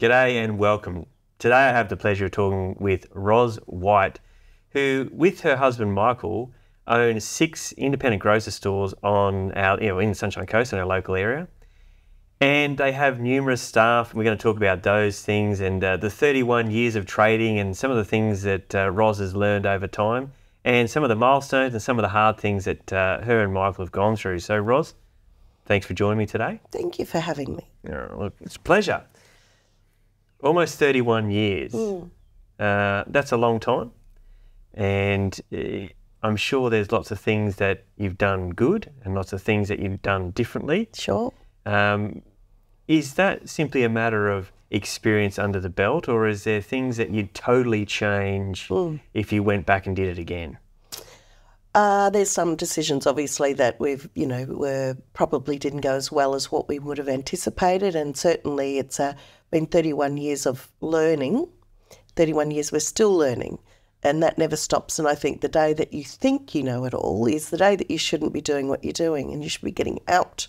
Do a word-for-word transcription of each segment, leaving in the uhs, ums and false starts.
G'day and welcome. Today I have the pleasure of talking with Roz White, who with her husband Michael owns six independent grocer stores on our, you know, in the Sunshine Coast in our local area. And they have numerous staff. We're going to talk about those things and uh, the thirty-one years of trading and some of the things that uh, Roz has learned over time and some of the milestones and some of the hard things that uh, her and Michael have gone through. So Roz, thanks for joining me today. Thank you for having me. Oh, look, it's a pleasure. Almost thirty-one years. Mm. Uh, that's a long time. And uh, I'm sure there's lots of things that you've done good and lots of things that you've done differently. Sure. Um, is that simply a matter of experience under the belt, or is there things that you'd totally change mm. if you went back and did it again? Uh, there's some decisions, obviously, that we've, you know, were probably didn't go as well as what we would have anticipated, and certainly it's a been thirty-one years of learning, thirty-one years we're still learning, and that never stops. And I think the day that you think you know it all is the day that you shouldn't be doing what you're doing and you should be getting out.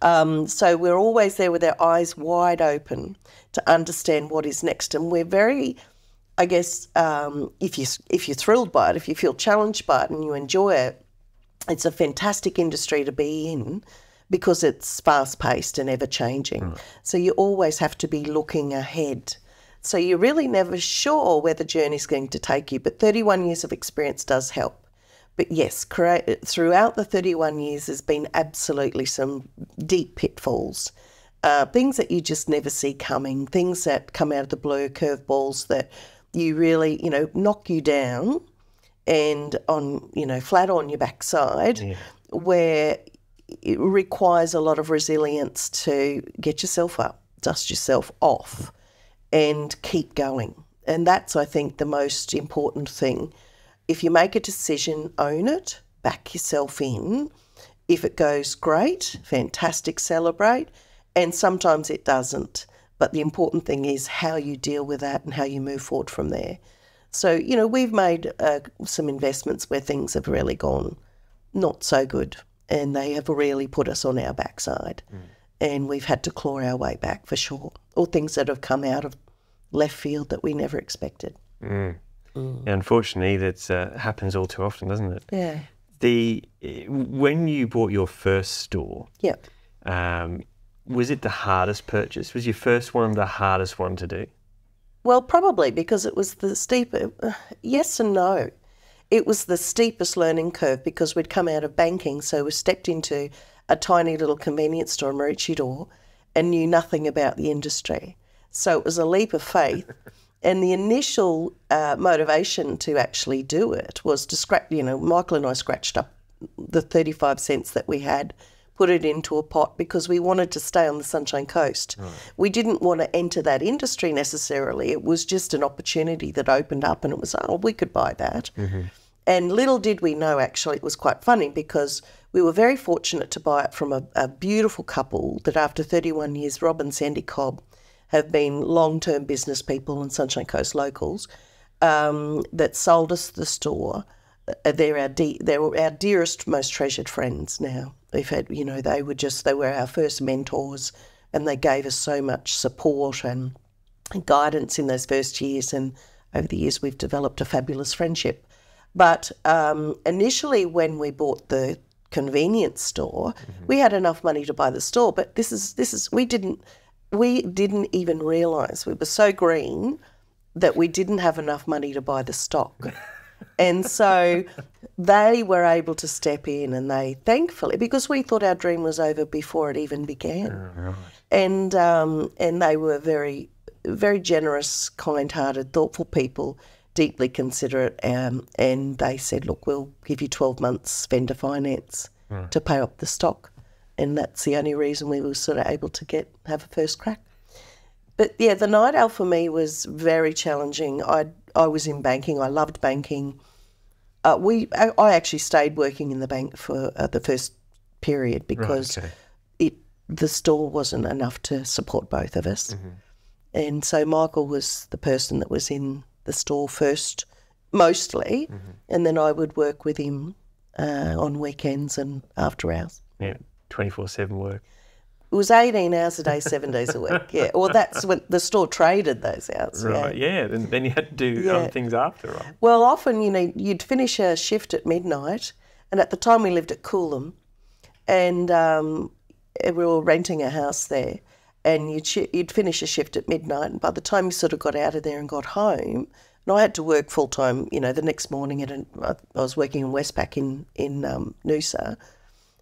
Um, so we're always there with our eyes wide open to understand what is next. And we're very, I guess, um, if, you, if you're thrilled by it, if you feel challenged by it and you enjoy it, it's a fantastic industry to be in, because it's fast-paced and ever-changing. Mm. So you always have to be looking ahead. So you're really never sure where the journey's going to take you, but thirty-one years of experience does help. But yes, create, throughout the thirty-one years there's been absolutely some deep pitfalls, uh, things that you just never see coming, things that come out of the blue, curveballs that you really, you know, knock you down and on, you know, flat on your backside, yeah. where it requires a lot of resilience to get yourself up, dust yourself off and keep going. And that's, I think, the most important thing. If you make a decision, own it, back yourself in. If it goes great, fantastic, celebrate. And sometimes it doesn't. But the important thing is how you deal with that and how you move forward from there. So, you know, we've made uh, some investments where things have really gone not so good, and they have really put us on our backside. Mm. And we've had to claw our way back for sure. Or things that have come out of left field that we never expected. Mm. Mm. Unfortunately, that uh, happens all too often, doesn't it? Yeah. The when you bought your first store, yep. um, was it the hardest purchase? Was your first one the hardest one to do? Well, probably, because it was the steeper, uh, yes and no. It was the steepest learning curve because we'd come out of banking, so we stepped into a tiny little convenience store in Maroochydore and knew nothing about the industry. So it was a leap of faith. And the initial uh, motivation to actually do it was to scratch, you know, Michael and I scratched up the thirty-five cents that we had, put it into a pot because we wanted to stay on the Sunshine Coast. Right. We didn't want to enter that industry necessarily. It was just an opportunity that opened up and it was, oh, we could buy that. Mm-hmm. And little did we know, actually, it was quite funny because we were very fortunate to buy it from a, a beautiful couple that after thirty-one years, Rob and Sandy Cobb, have been long-term business people and Sunshine Coast locals, um, that sold us the store. They're our, de they're our dearest, most treasured friends now. We've had, you know, they were just, they were our first mentors and they gave us so much support and, and guidance in those first years. And over the years, we've developed a fabulous friendship. But um, initially when we bought the convenience store, mm-hmm. we had enough money to buy the store, but this is, this is, we didn't, we didn't even realise, we were so green that we didn't have enough money to buy the stock. And so they were able to step in and they, thankfully, because we thought our dream was over before it even began. Right. And, um, and they were very, very generous, kind-hearted, thoughtful people, deeply considerate, um, and they said, look, we'll give you twelve months vendor finance right. to pay up the stock, and that's the only reason we were sort of able to get have a first crack. But, yeah, the Night Owl for me was very challenging. I I was in banking. I loved banking. Uh, we I, I actually stayed working in the bank for uh, the first period because right, okay. it the store wasn't enough to support both of us, mm-hmm. and so Michael was the person that was in the store first mostly, mm-hmm. and then I would work with him uh, on weekends and after hours. Yeah, twenty-four seven work. It was eighteen hours a day, seven days a week. Yeah, well, that's when the store traded those hours. Right, yeah, and yeah. then you had to do yeah. um, things after, right? Well, often, you know, you'd finish a shift at midnight, and at the time we lived at Coolum, and um, we were renting a house there, and you'd, sh you'd finish a shift at midnight, and by the time you sort of got out of there and got home, and I had to work full-time, you know, the next morning, at a, I was working in Westpac in, in um, Noosa.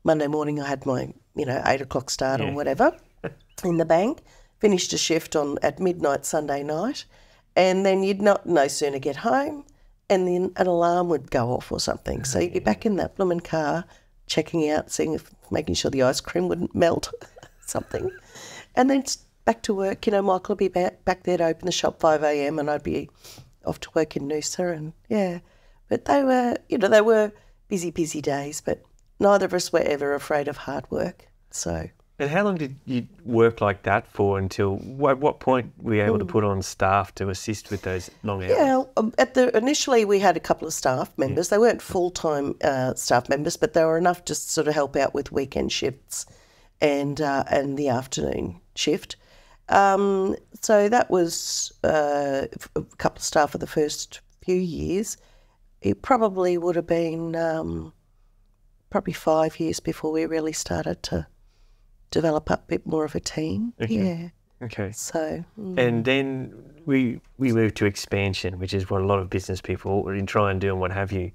Monday morning I had my, you know, eight o'clock start yeah. or whatever in the bank, finished a shift on at midnight Sunday night, and then you'd not no sooner get home and then an alarm would go off or something. So you'd be back in that bloomin' car checking out, seeing if, making sure the ice cream wouldn't melt, something. And then back to work, you know, Michael would be back, back there to open the shop five A M and I'd be off to work in Noosa and, yeah. But they were, you know, they were busy, busy days, but neither of us were ever afraid of hard work. So. And how long did you work like that for until, at what point were you able mm. to put on staff to assist with those long hours? Yeah, at the, initially we had a couple of staff members. Yeah. They weren't full-time uh, staff members, but they were enough to sort of help out with weekend shifts and, uh, and the afternoon shift. Um, so that was uh, a couple of staff for the first few years. It probably would have been... Um, probably five years before we really started to develop up a bit more of a team. Okay. Yeah. Okay. So. Mm. And then we we moved to expansion, which is what a lot of business people try and do and what have you.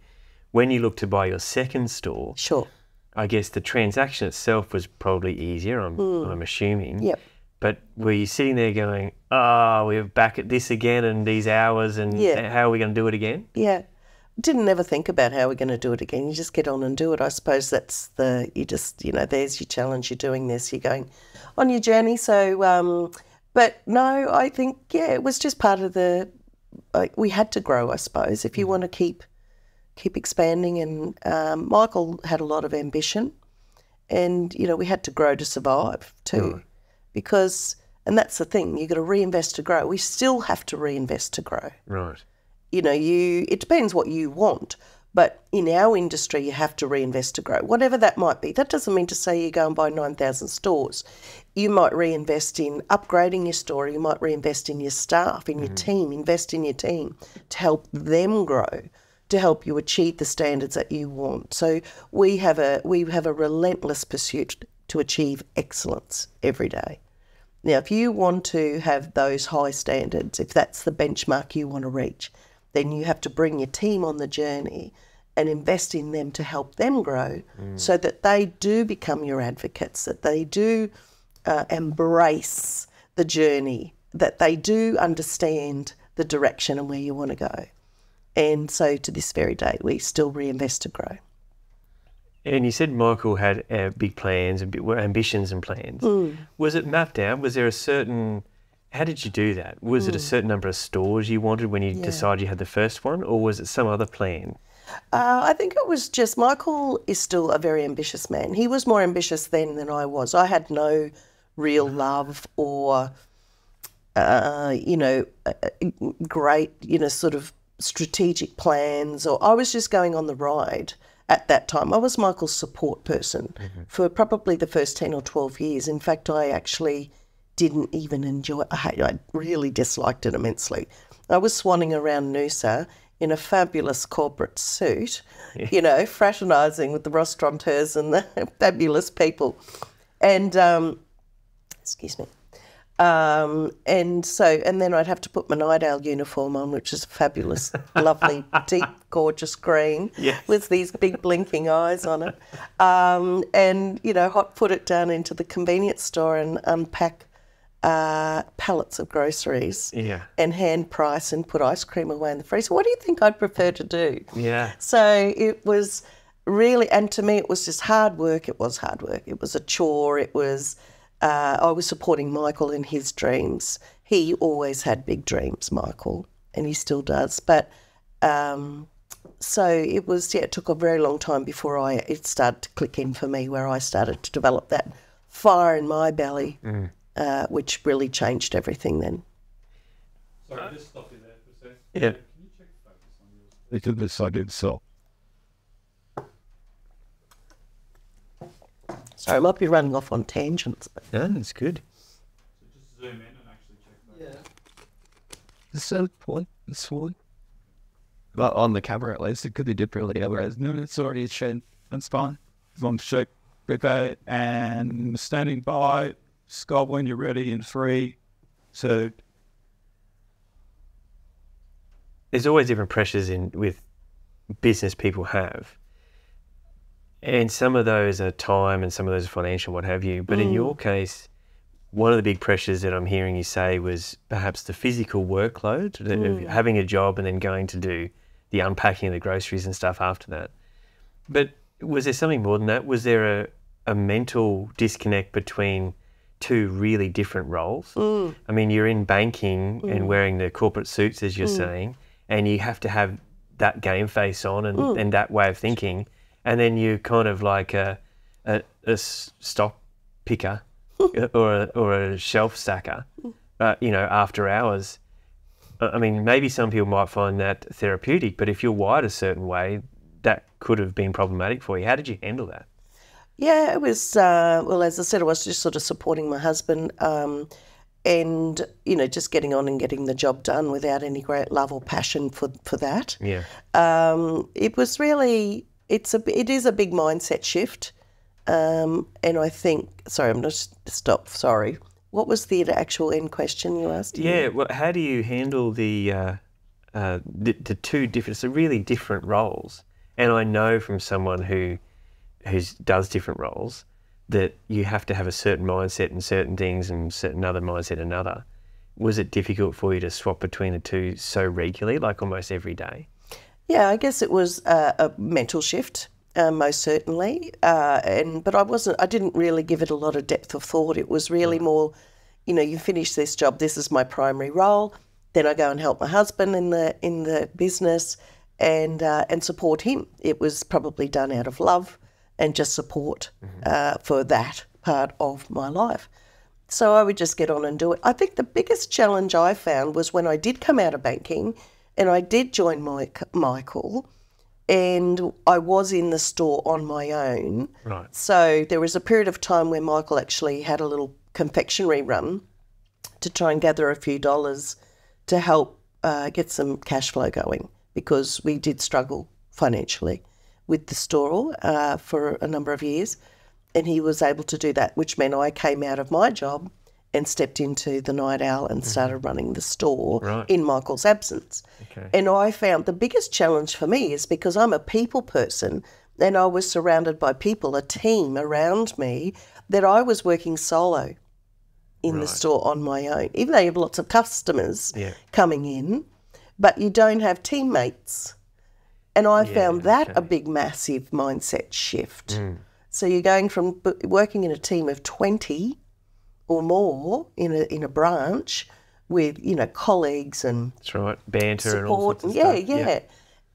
When you look to buy your second store, sure. I guess the transaction itself was probably easier, I'm, mm. I'm assuming. Yep. But were you sitting there going, oh, we're back at this again and these hours and yeah. how are we going to do it again? Yeah. Didn't ever think about how we're going to do it again. You just get on and do it. I suppose that's the, you just, you know, there's your challenge. You're doing this, you're going on your journey. So, um, but no, I think, yeah, it was just part of the, like, we had to grow, I suppose, if you want to keep, keep expanding. And um, Michael had a lot of ambition and, you know, we had to grow to survive too mm. because, and that's the thing, you've got to reinvest to grow. We still have to reinvest to grow. Right. You know, you. It depends what you want, but in our industry, you have to reinvest to grow, whatever that might be. That doesn't mean to say you go and buy nine thousand stores. You might reinvest in upgrading your store. You might reinvest in your staff, in mm-hmm. your team, invest in your team to help them grow, to help you achieve the standards that you want. So we have a we have a relentless pursuit to achieve excellence every day. Now, if you want to have those high standards, if that's the benchmark you want to reach, then you have to bring your team on the journey and invest in them to help them grow mm. so that they do become your advocates, that they do uh, embrace the journey, that they do understand the direction and where you want to go. And so to this very day, we still reinvest to grow. And you said Michael had uh, big plans, and ambitions and plans. Mm. Was it mapped out? Was there a certain... How did you do that? Was mm. it a certain number of stores you wanted when you yeah. decided you had the first one, or was it some other plan? Uh, I think it was just Michael is still a very ambitious man. He was more ambitious then than I was. I had no real love or, uh, you know, great, you know, sort of strategic plans, or I was just going on the ride at that time. I was Michael's support person mm-hmm. for probably the first ten or twelve years. In fact, I actually... didn't even enjoy. I, I really disliked it immensely. I was swanning around Noosa in a fabulous corporate suit, yeah. you know, fraternising with the restaurateurs and the fabulous people, and um, excuse me. Um, and so, and then I'd have to put my Nydale uniform on, which is fabulous, lovely, deep, gorgeous green yes. with these big blinking eyes on it, um, and you know, hot foot it down into the convenience store and unpack. Uh, pallets of groceries yeah. and hand price and put ice cream away in the freezer. What do you think I'd prefer to do? Yeah. So it was really, and to me it was just hard work. It was hard work. It was a chore. It was, uh, I was supporting Michael in his dreams. He always had big dreams, Michael, and he still does. But um, so it was, yeah, it took a very long time before I it started to click in for me where I started to develop that fire in my belly. Mm. Uh, which really changed everything then. Sorry, just stop you there for a second. Yeah. Can you check the focus on yours? They did this, I did so. Sorry, I might be running off on tangents. But... No, that's good. So just zoom in and actually check that. Yeah. This one, this one. Well, on the camera at least, it could be differently. Otherwise, no, it's already shown. That's fine. Long shoot, prepare, and standing by. Scott, when you're ready, in three, two. There's always different pressures in with business people have. And some of those are time and some of those are financial, what have you. But mm. in your case, one of the big pressures that I'm hearing you say was perhaps the physical workload, mm. of having a job and then going to do the unpacking of the groceries and stuff after that. But was there something more than that? Was there a, a mental disconnect between two really different roles? Mm. I mean, you're in banking mm. and wearing the corporate suits, as you're mm. saying, and you have to have that game face on and, mm. and that way of thinking. And then you kind of like a, a, a stock picker or a, or a shelf stacker, uh, you know, after hours. I mean, maybe some people might find that therapeutic, but if you're wired a certain way, that could have been problematic for you. How did you handle that? Yeah, it was, uh, well, as I said, I was just sort of supporting my husband um, and, you know, just getting on and getting the job done without any great love or passion for, for that. Yeah. Um, it was really... It's a, it is a big mindset shift, um, and I think, sorry, I'm just, stop, sorry. What was the actual end question you asked? Yeah, well, how do you handle the, uh, uh, the, the two different, so really different roles? And I know from someone who who's, does different roles that you have to have a certain mindset in certain things and certain other mindset in another. Was it difficult for you to swap between the two so regularly, like almost every day? Yeah, I guess it was uh, a mental shift, uh, most certainly. Uh, and but I wasn't. I didn't really give it a lot of depth of thought. It was really more, you know, you finish this job. This is my primary role. Then I go and help my husband in the in the business, and uh, and support him. It was probably done out of love and just support mm-hmm. uh, for that part of my life. So I would just get on and do it. I think the biggest challenge I found was when I did come out of banking. And I did join Mike, Michael, and I was in the store on my own. Right. So there was a period of time where Michael actually had a little confectionery run to try and gather a few dollars to help uh, get some cash flow going, because we did struggle financially with the store uh, for a number of years. And he was able to do that, which meant I came out of my job and stepped into the Night Owl and started running the store right. in Michael's absence. Okay. And I found the biggest challenge for me is because I'm a people person and I was surrounded by people, a team around me, that I was working solo in right. the store on my own. Even though you have lots of customers yeah. coming in, but you don't have teammates. And I yeah, found that okay. a big, massive mindset shift. Mm. So you're going from working in a team of twenty or more in a in a branch with, you know, colleagues and that's right, banter support. And all sorts of yeah, stuff. Yeah, yeah.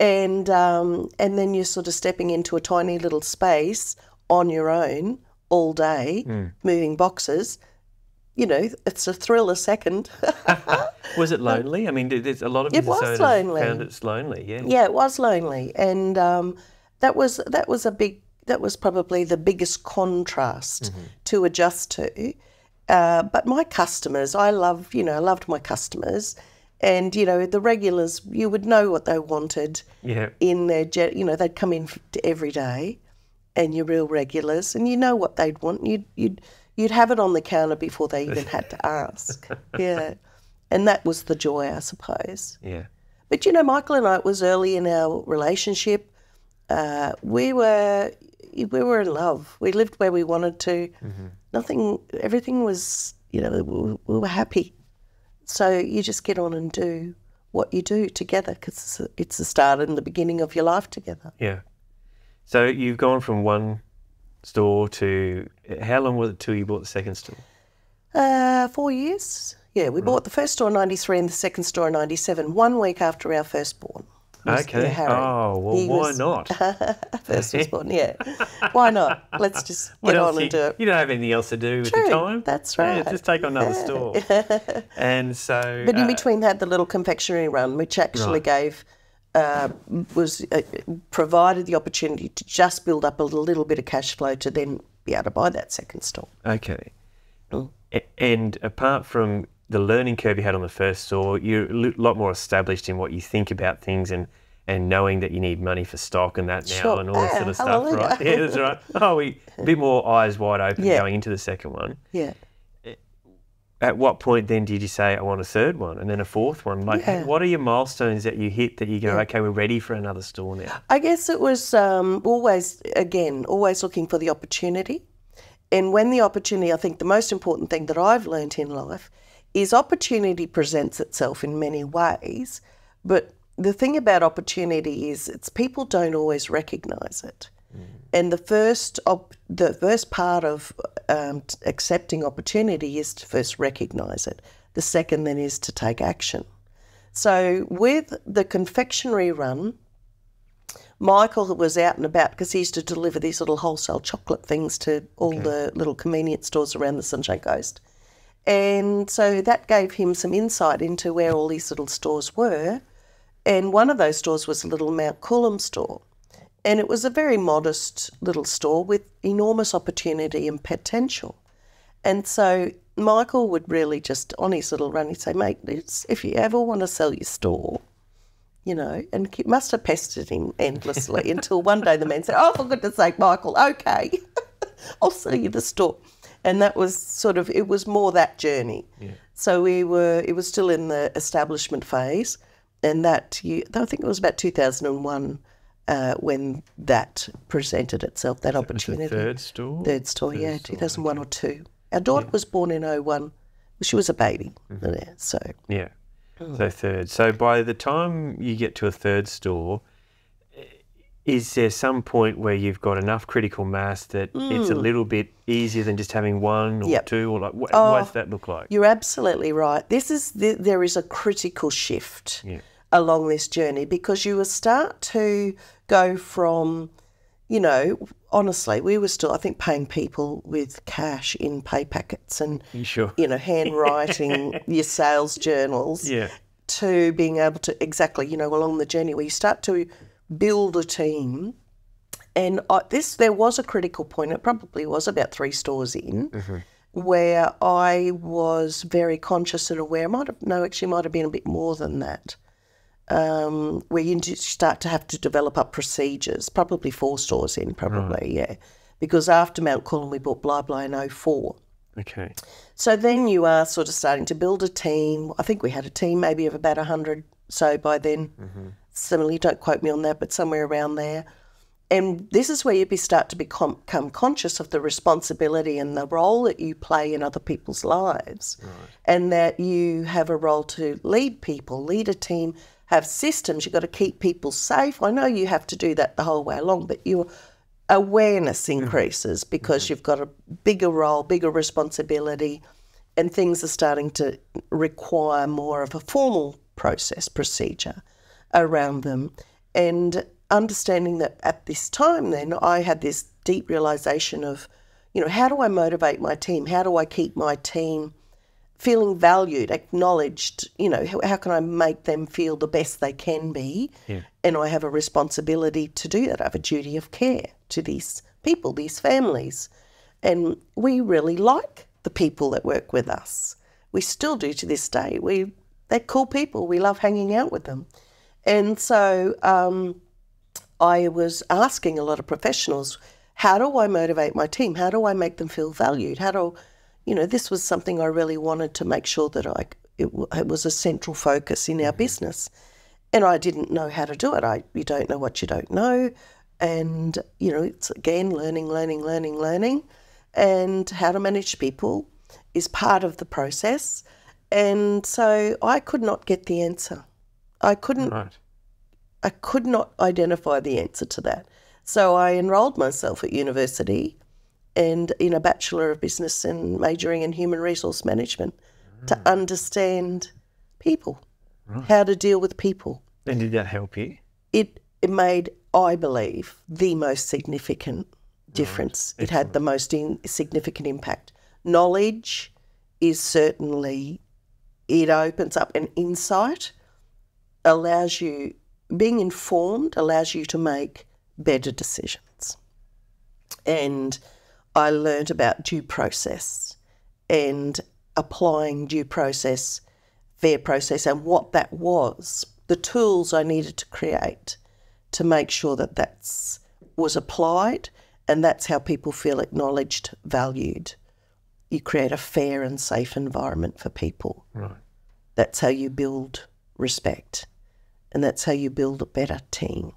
And um, and then you're sort of stepping into a tiny little space on your own all day, mm. moving boxes. You know, it's a thrill a second. Was it lonely? I mean, there's a lot of it was lonely. Found it's lonely. Yeah, yeah, it was lonely, and um, that was that was a big that was probably the biggest contrast mm-hmm. to adjust to. Uh, but my customers, I love, you know, I loved my customers, and you know the regulars, you would know what they wanted. Yeah. In their, you know, they'd come in every day, and your real regulars, and you know what they'd want. You'd you'd you'd have it on the counter before they even had to ask. Yeah, and that was the joy, I suppose. Yeah. But you know, Michael and I, it was early in our relationship. Uh, we were. We were in love. We lived where we wanted to. Mm-hmm. Nothing, everything was, you know, we, we were happy. So you just get on and do what you do together, because it's the start and the beginning of your life together. Yeah. So you've gone from one store to, how long was it till you bought the second store? Uh, four years. Yeah, we right. bought the first store in ninety-three and the second store in ninety-seven, one week after our firstborn. Okay. Oh, well, he why was, not? First was born, yeah. Why not? Let's just get on you, and do it. You don't have anything else to do with True, the time. That's right. Yeah, just take on another yeah. store. And so... But in uh, between that, the little confectionery run, which actually right. gave, uh, was uh, provided the opportunity to just build up a little bit of cash flow to then be able to buy that second store. Okay. And apart from the learning curve you had on the first store, you're a lot more established in what you think about things and, and knowing that you need money for stock and that now sure. and all that ah, sort of stuff, right? Yeah, that's right. Oh, we, a bit more eyes wide open yeah. going into the second one. Yeah. At what point then did you say, I want a third one and then a fourth one? Like, yeah. what are your milestones that you hit that you go, yeah. okay, we're ready for another store now? I guess it was um, always, again, always looking for the opportunity. And when the opportunity, I think the most important thing that I've learnt in life is opportunity presents itself in many ways. But the thing about opportunity is it's people don't always recognise it. Mm. And the first op the first part of um, accepting opportunity is to first recognise it. The second then is to take action. So with the confectionery run, Michael was out and about because he used to deliver these little wholesale chocolate things to all okay. the little convenience stores around the Sunshine Coast. And so that gave him some insight into where all these little stores were. And one of those stores was a little Mount Coolum store. And it was a very modest little store with enormous opportunity and potential. And so Michael would really just, on his little run, he'd say, mate, if you ever want to sell your store, you know, and it must have pestered him endlessly until one day the man said, oh, for goodness sake, Michael, okay, I'll sell you the store. And that was sort of, it was more that journey. Yeah. So we were, it was still in the establishment phase. And that, you, I think it was about two thousand one uh, when that presented itself, that, that opportunity. Was the third store? Third store, third yeah, store, two thousand one okay. or two. Our daughter yeah. was born in oh one. She was a baby. Mm-hmm. yeah, so. Yeah. So third. So by the time you get to a third store, is there some point where you've got enough critical mass that mm. it's a little bit easier than just having one or yep. two? Or like, what, oh, what does that look like? You're absolutely right. This is the, there is a critical shift yeah. along this journey because you will start to go from, you know, honestly, we were still, I think, paying people with cash in pay packets and, you, sure? you know, handwriting your sales journals yeah. to being able to, exactly, you know, along the journey where you start to build a team. And I, this, there was a critical point, it probably was about three stores in, mm-hmm. where I was very conscious and aware, might have, no, actually might have been a bit more than that. Um, where you start to have to develop up procedures, probably four stores in, probably, right. yeah. Because after Mount Coolum, we bought Bli Bli in oh four. Okay. So then you are sort of starting to build a team. I think we had a team maybe of about one hundred, so by then. Mm-hmm. Similarly, don't quote me on that, but somewhere around there. And this is where you start to become conscious of the responsibility and the role that you play in other people's lives. Right. And that you have a role to lead people, lead a team, have systems, you've got to keep people safe. I know you have to do that the whole way along, but your awareness increases because mm-hmm. you've got a bigger role, bigger responsibility, and things are starting to require more of a formal process, procedure around them. And understanding that at this time then, I had this deep realisation of, you know, how do I motivate my team? How do I keep my team feeling valued, acknowledged, you know, how, how can I make them feel the best they can be? Yeah. And I have a responsibility to do that. I have a duty of care to these people, these families. And we really like the people that work with us. We still do to this day. We, they're cool people. We love hanging out with them. And so um, I was asking a lot of professionals, how do I motivate my team? How do I make them feel valued? How do You know, this was something I really wanted to make sure that I, it, it was a central focus in our business. And I didn't know how to do it. I, you don't know what you don't know. And, you know, it's, again, learning, learning, learning, learning. And how to manage people is part of the process. And so I could not get the answer. I couldn't, right. I could not identify the answer to that. So I enrolled myself at university and in a Bachelor of Business and majoring in Human Resource Management mm. to understand people, right. how to deal with people. And did that help you? It, it made, I believe, the most significant difference. Right. It had the most in, significant impact. Knowledge is certainly, it opens up an insight, allows you, being informed allows you to make better decisions. And I learnt about due process and applying due process, fair process, and what that was, the tools I needed to create to make sure that that's was applied, and that's how people feel acknowledged, valued. You create a fair and safe environment for people. Right. That's how you build respect, and that's how you build a better team.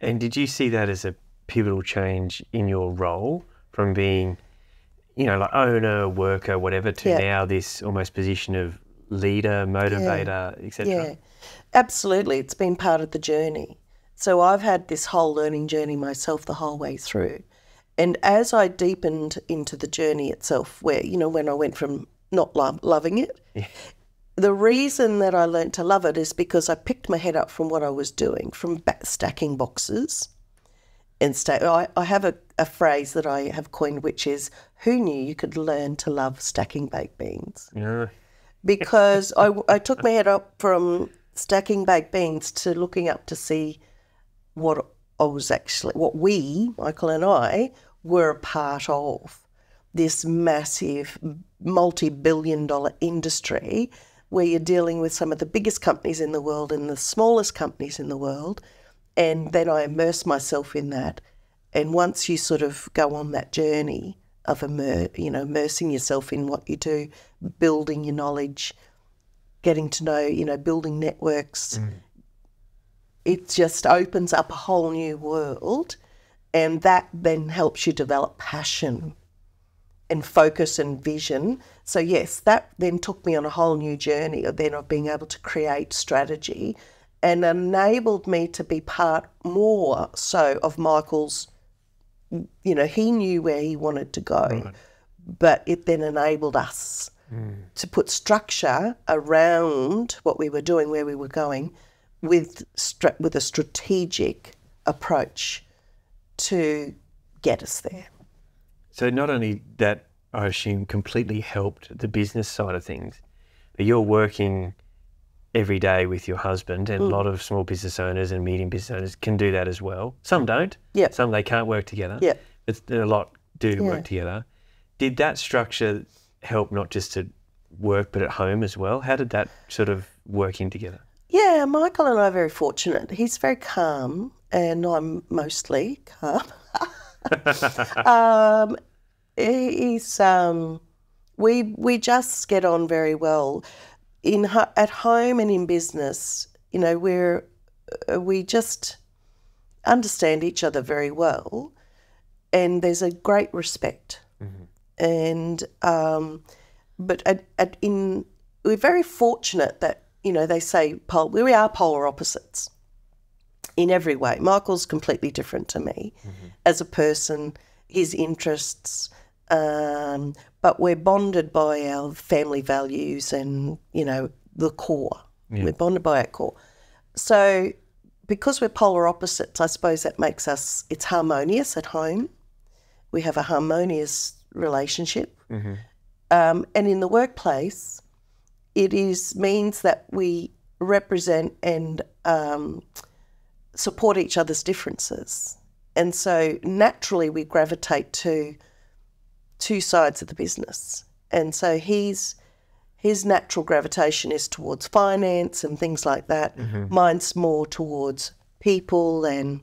And did you see that as a pivotal change in your role from being, you know, like owner, worker, whatever, to yeah. now this almost position of leader, motivator, yeah. et cetera? Yeah, absolutely. It's been part of the journey. So I've had this whole learning journey myself the whole way through. And as I deepened into the journey itself, where, you know, when I went from not lo- loving it, yeah. the reason that I learned to love it is because I picked my head up from what I was doing, from back stacking boxes. And sta I, I have a, a phrase that I have coined, which is, who knew you could learn to love stacking baked beans? Yeah. Because I, I took my head up from stacking baked beans to looking up to see what I was actually, what we, Michael and I, were a part of, this massive multi-billion dollar industry where you're dealing with some of the biggest companies in the world and the smallest companies in the world. And then I immersed myself in that. And once you sort of go on that journey of immer you know, immersing yourself in what you do, building your knowledge, getting to know, you know, building networks, mm. it just opens up a whole new world, and that then helps you develop passion and focus and vision. So yes, that then took me on a whole new journey of then of being able to create strategy and enabled me to be part more so of Michael's, you know, he knew where he wanted to go, right. but it then enabled us mm. to put structure around what we were doing, where we were going, with stra with a strategic approach to get us there. So not only that, I assume, completely helped the business side of things, but you're working every day with your husband, and mm. a lot of small business owners and medium business owners can do that as well. Some don't. Yeah. Some they can't work together. Yeah. But a lot do yeah. work together. Did that structure help not just to work but at home as well? How did that sort of working together? Yeah, Michael and I are very fortunate. He's very calm, and I'm mostly calm. um, he's um, we we just get on very well in at home and in business. You know, we're we just understand each other very well, and there's a great respect. Mm-hmm. And um, but at, at in we're very fortunate that. You know, they say pol we are polar opposites in every way. Michael's completely different to me mm-hmm. as a person, his interests, um, but we're bonded by our family values and, you know, the core. Yeah. We're bonded by our core. So because we're polar opposites, I suppose that makes us, it's harmonious at home. We have a harmonious relationship. Mm-hmm. um, and in the workplace, it is means that we represent and um, support each other's differences. And so naturally we gravitate to two sides of the business. And so he's, his natural gravitation is towards finance and things like that. Mm-hmm. Mine's more towards people and,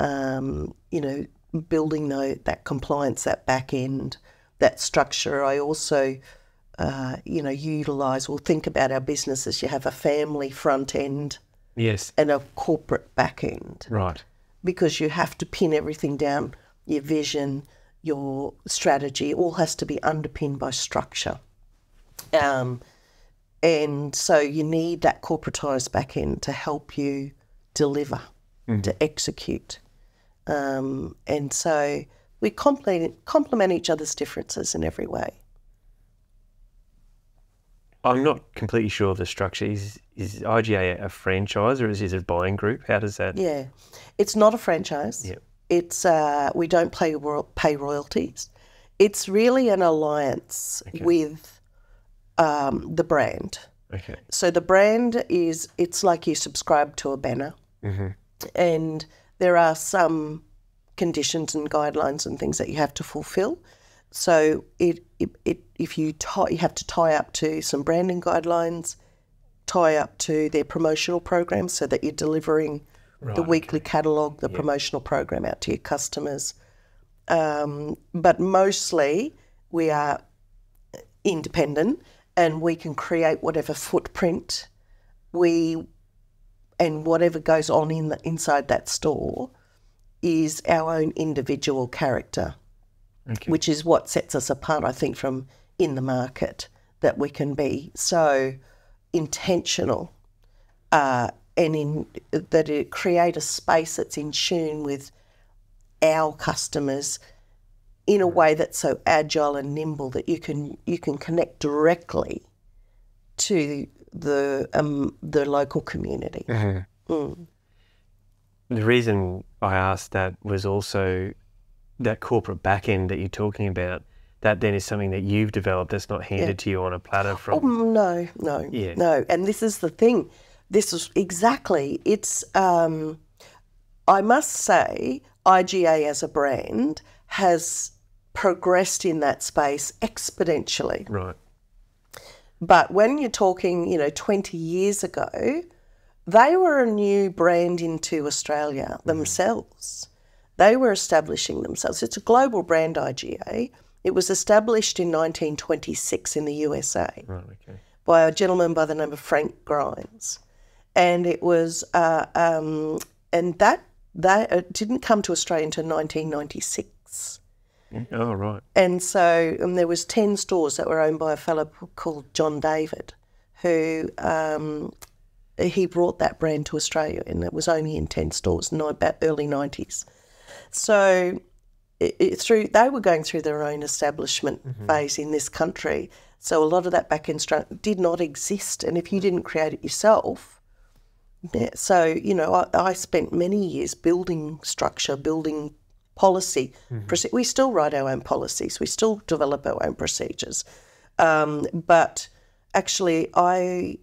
um, you know, building the, that compliance, that back end, that structure. I also... Uh, you know, utilise, we'll think about our businesses. You have a family front end yes, and a corporate back end. Right. Because you have to pin everything down, your vision, your strategy, all has to be underpinned by structure. Um, and so you need that corporatised back end to help you deliver, mm. to execute. Um, and so we complement, complement each other's differences in every way. I'm not completely sure of the structure. Is, is I G A a franchise or is, is it a buying group? How does that... Yeah. It's not a franchise. Yeah. It's, uh, we don't pay, pay royalties. It's really an alliance okay. with um, the brand. Okay. So the brand is, it's like you subscribe to a banner mm-hmm. and there are some conditions and guidelines and things that you have to fulfil. So it, it, it if you tie, you have to tie up to some branding guidelines, tie up to their promotional program, so that you're delivering right, the weekly okay. catalogue, the yep. promotional program out to your customers. Um, but mostly we are independent, and we can create whatever footprint we and whatever goes on in the, inside that store is our own individual character. Okay. Which is what sets us apart, I think, from in the market, that we can be so intentional uh, and in, that it create a space that's in tune with our customers in a way that's so agile and nimble that you can you can connect directly to the um, the local community. Mm-hmm. Mm. The reason I asked that was also that corporate back end that you're talking about, that then is something that you've developed that's not handed yeah. to you on a platter from... Oh, no, no, yeah. no. And this is the thing. This is exactly... It's... Um, I must say I G A as a brand has progressed in that space exponentially. Right. But when you're talking, you know, twenty years ago, they were a new brand into Australia mm-hmm. themselves. They were establishing themselves. It's a global brand, I G A. It was established in nineteen twenty-six in the U S A right, okay. by a gentleman by the name of Frank Grimes, and it was uh, um, and that that it didn't come to Australia until nineteen ninety-six. Oh right. And so and there was ten stores that were owned by a fellow called John David, who um, he brought that brand to Australia, and it was only in ten stores in the early nineties. So it, it, through they were going through their own establishment mm-hmm. phase in this country. So a lot of that back-end structure did not exist. And if you didn't create it yourself, so, you know, I, I spent many years building structure, building policy. Mm-hmm. We still write our own policies. We still develop our own procedures. Um, but actually I,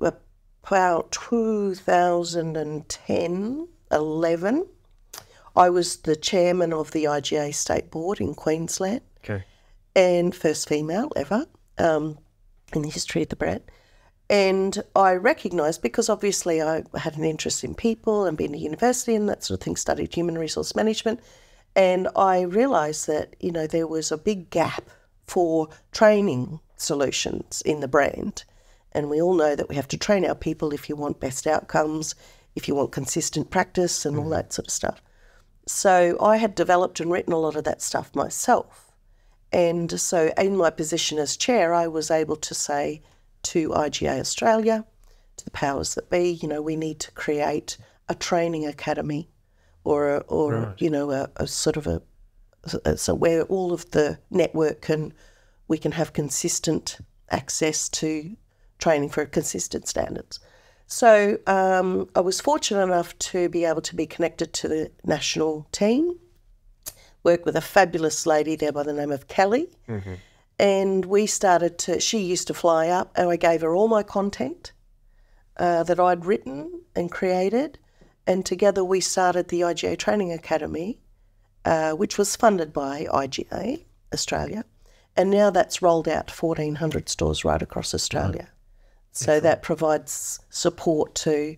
about two thousand ten, eleven, I was the chairman of the I G A State Board in Queensland, okay. and first female ever um, in the history of the brand. And I recognised, because obviously I had an interest in people and being at university and that sort of thing, studied human resource management, and I realised that, you know, there was a big gap for training solutions in the brand. And we all know that we have to train our people if you want best outcomes, if you want consistent practice and mm. all that sort of stuff. So I had developed and written a lot of that stuff myself. And so in my position as chair, I was able to say to I G A Australia, to the powers that be, you know, we need to create a training academy or, a, or right. you know, a, a sort of a, a, so where all of the network can, we can have consistent access to training for consistent standards. So um, I was fortunate enough to be able to be connected to the national team, work with a fabulous lady there by the name of Kelly. Mm-hmm. And we started to, she used to fly up, and I gave her all my content uh, that I'd written and created. And together we started the I G A Training Academy, uh, which was funded by I G A Australia. And now that's rolled out to fourteen hundred stores right across Australia. Wow. So Excellent. That provides support to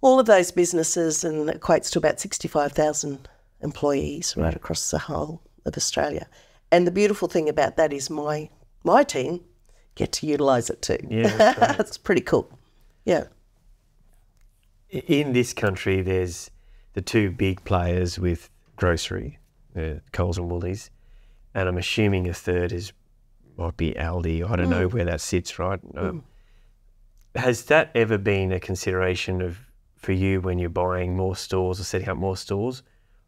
all of those businesses and equates to about sixty-five thousand employees right. right across the whole of Australia. And the beautiful thing about that is my my team get to utilise it too. Yeah, that's right. It's pretty cool. Yeah. In this country, there's the two big players with grocery, uh, Coles and Woolies, and I'm assuming a third is might be Aldi. I don't mm. know where that sits, right? Um, mm. Has that ever been a consideration of for you when you're buying more stores or setting up more stores?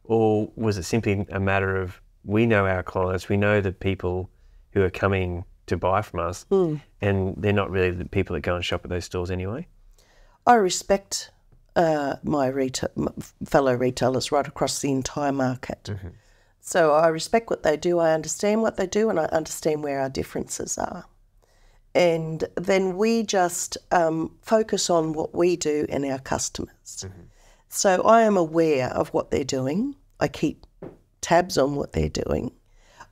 Or was it simply a matter of, we know our clients, we know the people who are coming to buy from us, mm. and they're not really the people that go and shop at those stores anyway? I respect uh, my, reta my fellow retailers right across the entire market. Mm-hmm. So I respect what they do, I understand what they do, and I understand where our differences are. And then we just um, focus on what we do and our customers. Mm-hmm. So I am aware of what they're doing. I keep tabs on what they're doing.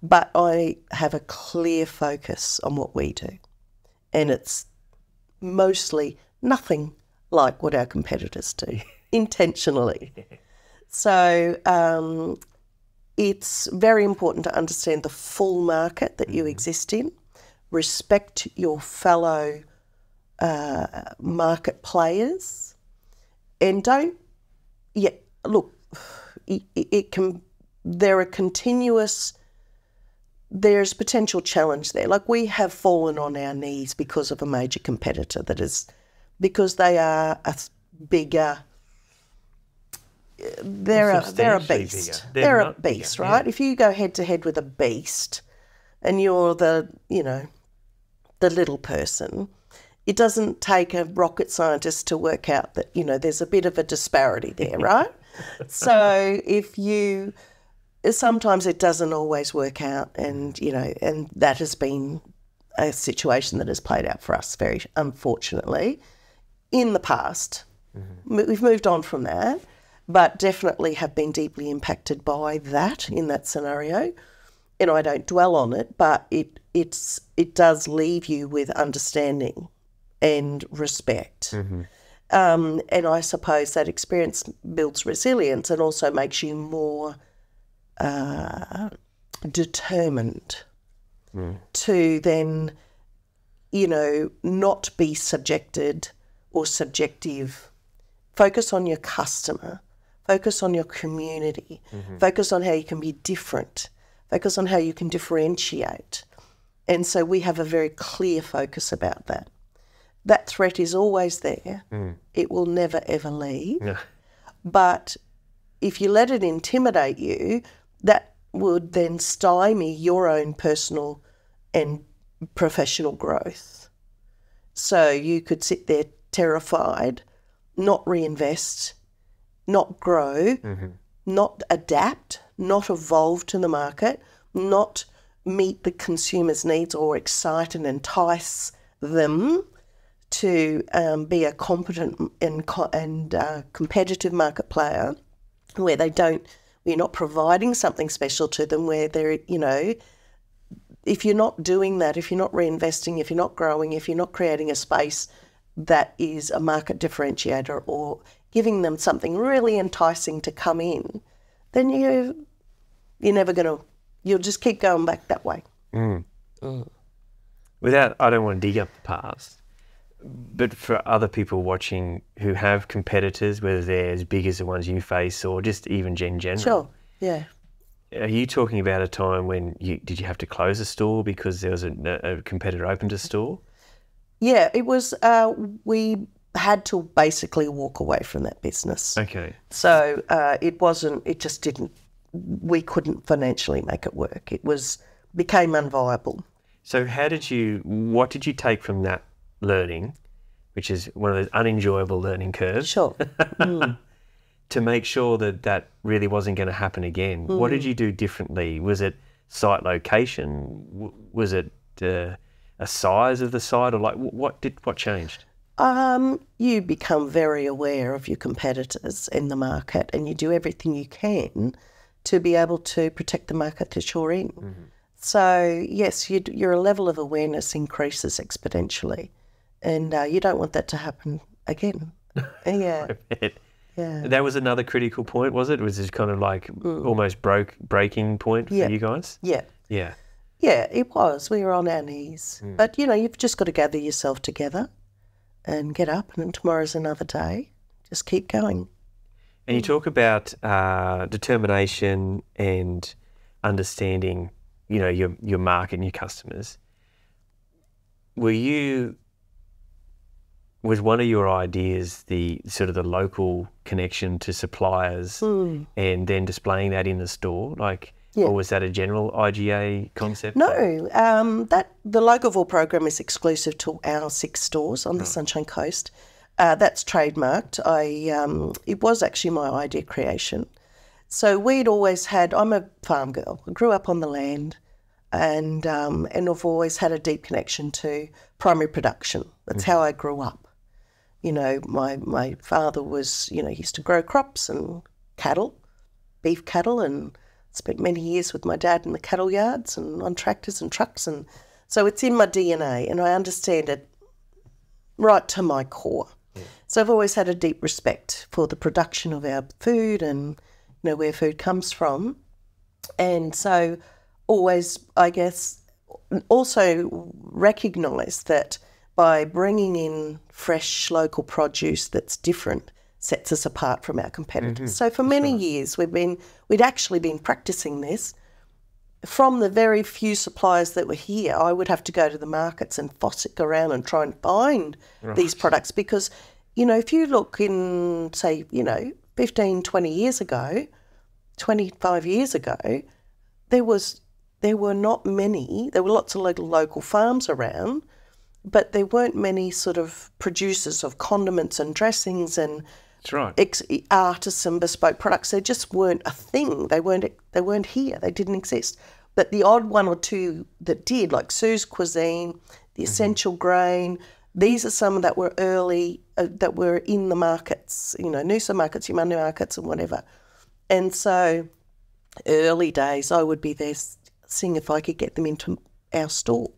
but I have a clear focus on what we do, and it's mostly nothing like what our competitors do, intentionally. So um, it's very important to understand the full market that you exist in, respect your fellow uh, market players, and don't, yeah, look, it, it can, there are continuous, there's potential challenge there. Like, we have fallen on our knees because of a major competitor that is, because they are a bigger, they're a, they're a beast. They're, they're not, a beast, yeah, right? Yeah. If you go head to head with a beast and you're the, you know, the little person, it doesn't take a rocket scientist to work out that, you know, there's a bit of a disparity there, right? So if you, sometimes it doesn't always work out, and, you know, and that has been a situation that has played out for us, very unfortunately, in the past. Mm-hmm. We've moved on from that, but definitely have been deeply impacted by that in that scenario. And I don't dwell on it, but it it's it does leave you with understanding and respect. Mm-hmm. Um, and I suppose that experience builds resilience and also makes you more uh, determined mm. to then, you know, not be subjected or subjective. Focus on your customer, focus on your community, mm-hmm. focus on how you can be different, focus on how you can differentiate. And so we have a very clear focus about that. That threat is always there. Mm. It will never, ever leave. Yeah. But if you let it intimidate you, that would then stymie your own personal and professional growth. So you could sit there terrified, not reinvest, not grow, mm-hmm. not adapt, not evolve to the market, not meet the consumer's needs or excite and entice them to um, be a competent and, co and uh, competitive market player, where they don't, you're not providing something special to them, where they're, you know, if you're not doing that, if you're not reinvesting, if you're not growing, if you're not creating a space that is a market differentiator or giving them something really enticing to come in, then you, you're never going to, you'll just keep going back that way. Mm. Mm. Without, I don't want to dig up the past, but for other people watching who have competitors, whether they're as big as the ones you face or just even in general. Sure, yeah. Are you talking about a time when you, did you have to close a store because there was a, a competitor opened a store? Yeah, it was, uh, we had to basically walk away from that business. Okay. So uh, it wasn't, it just didn't, we couldn't financially make it work. It was, became unviable. So how did you, what did you take from that learning, which is one of those unenjoyable learning curves? Sure. Mm. To make sure that that really wasn't going to happen again, mm. what did you do differently? Was it site location? Was it uh, a size of the site, or like what did what changed? Um, you become very aware of your competitors in the market, and you do everything you can to be able to protect the market that you're in. Mm-hmm. So yes, you, your level of awareness increases exponentially, and uh, you don't want that to happen again. Yeah, yeah. That was another critical point, was it? It was this kind of like mm. almost broke breaking point for yeah. you guys? Yeah, yeah, yeah. It was. We were on our knees, mm. but you know, you've just got to gather yourself together and get up, and tomorrow's another day. Just keep going. And you talk about uh, determination and understanding, you know, your, your market and your customers. Were you, was one of your ideas the sort of the local connection to suppliers mm. and then displaying that in the store? Like, yeah. or was that a general I G A concept? No, um, that the Locavore program is exclusive to our six stores on the oh. Sunshine Coast. Uh, that's trademarked. I um, it was actually my idea creation. So we'd always had, I'm a farm girl. I grew up on the land, and um, and I've always had a deep connection to primary production. That's mm-hmm. how I grew up. You know, my, my father was, you know, he used to grow crops and cattle, beef cattle and spent many years with my dad in the cattle yards and on tractors and trucks, and so it's in my D N A and I understand it right to my core. Yeah. So I've always had a deep respect for the production of our food and, you know, where food comes from. And so always, I guess, also recognise that by bringing in fresh local produce that's different sets us apart from our competitors. Mm-hmm. So for many That's right. years we've been, we'd actually been practising this. From the very few suppliers that were here, I would have to go to the markets and fossick around and try and find right. these products, because, you know, if you look in, say, you know, fifteen, twenty years ago, twenty-five years ago, there was, there were not many, there were lots of local, local farms around, but there weren't many sort of producers of condiments and dressings and That's right. ex artisan bespoke products. They just weren't a thing. They weren't, they weren't here. They didn't exist. But the odd one or two that did, like Sue's Cuisine, the Essential mm-hmm. Grain, these are some that were early, uh, that were in the markets, you know, Noosa markets, Yumanu markets and whatever. And so early days, I would be there seeing if I could get them into our store.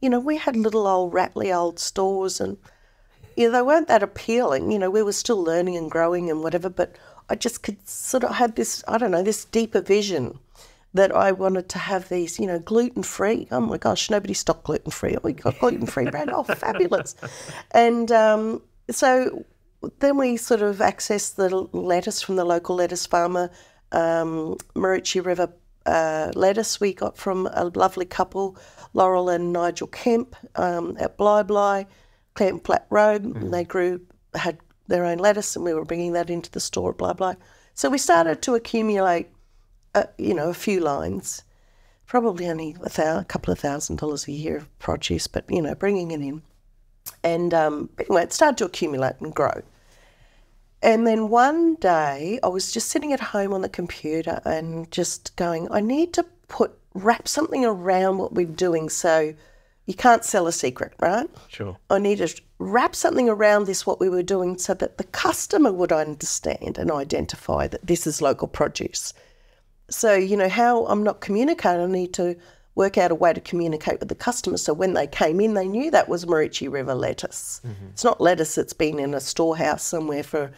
You know, we had little old rattly old stores and, you know, they weren't that appealing. You know, we were still learning and growing and whatever, but I just could sort of had this, I don't know, this deeper vision that I wanted to have these, you know, gluten-free. Oh, my gosh, nobody stocked gluten-free. Oh, we got gluten-free bread. Oh, fabulous. And um, so then we sort of accessed the lettuce from the local lettuce farmer, um, Maroochy River Uh, lettuce we got from a lovely couple, Laurel and Nigel Kemp, um, at Bli Bli, Clamp Flat Road. Mm. And they grew, had their own lettuce, and we were bringing that into the store at Bli Bli. So we started to accumulate, uh, you know, a few lines, probably only a, thousand, a couple of thousand dollars a year of produce, but, you know, bringing it in. And um, anyway, it started to accumulate and grow. And then one day I was just sitting at home on the computer and just going, I need to put wrap something around what we're doing, so you can't sell a secret, right? Sure. I need to wrap something around this, what we were doing, so that the customer would understand and identify that this is local produce. So, you know, how I'm not communicating, I need to work out a way to communicate with the customer so when they came in, they knew that was Maroochy River lettuce. Mm-hmm. It's not lettuce that's been in a storehouse somewhere for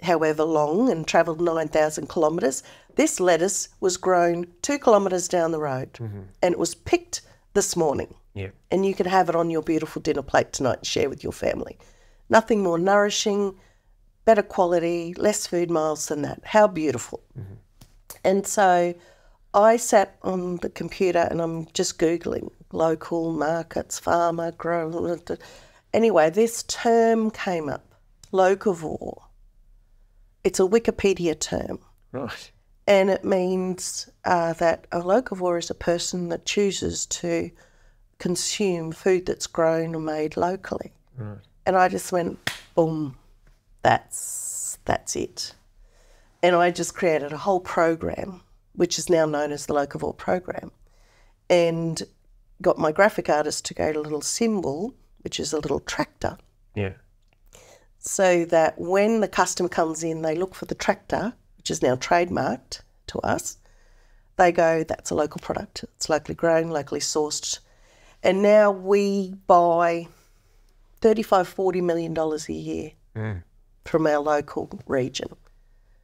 however long and travelled nine thousand kilometres. This lettuce was grown two kilometres down the road, mm-hmm. and it was picked this morning. Yeah. And you could have it on your beautiful dinner plate tonight and share with your family. Nothing more nourishing, better quality, less food miles than that. How beautiful. Mm-hmm. And so I sat on the computer and I'm just Googling local markets, farmer, grower. Anyway, this term came up, locavore. It's a Wikipedia term. Right. And it means uh, that a locavore is a person that chooses to consume food that's grown or made locally. Right. And I just went, boom, that's, that's it. And I just created a whole program, which is now known as the Locavore program, and got my graphic artist to create a little symbol, which is a little tractor. Yeah. So that when the customer comes in, they look for the tractor, which is now trademarked to us. They go, that's a local product. It's locally grown, locally sourced. And now we buy thirty-five, forty million dollars a year mm. from our local region,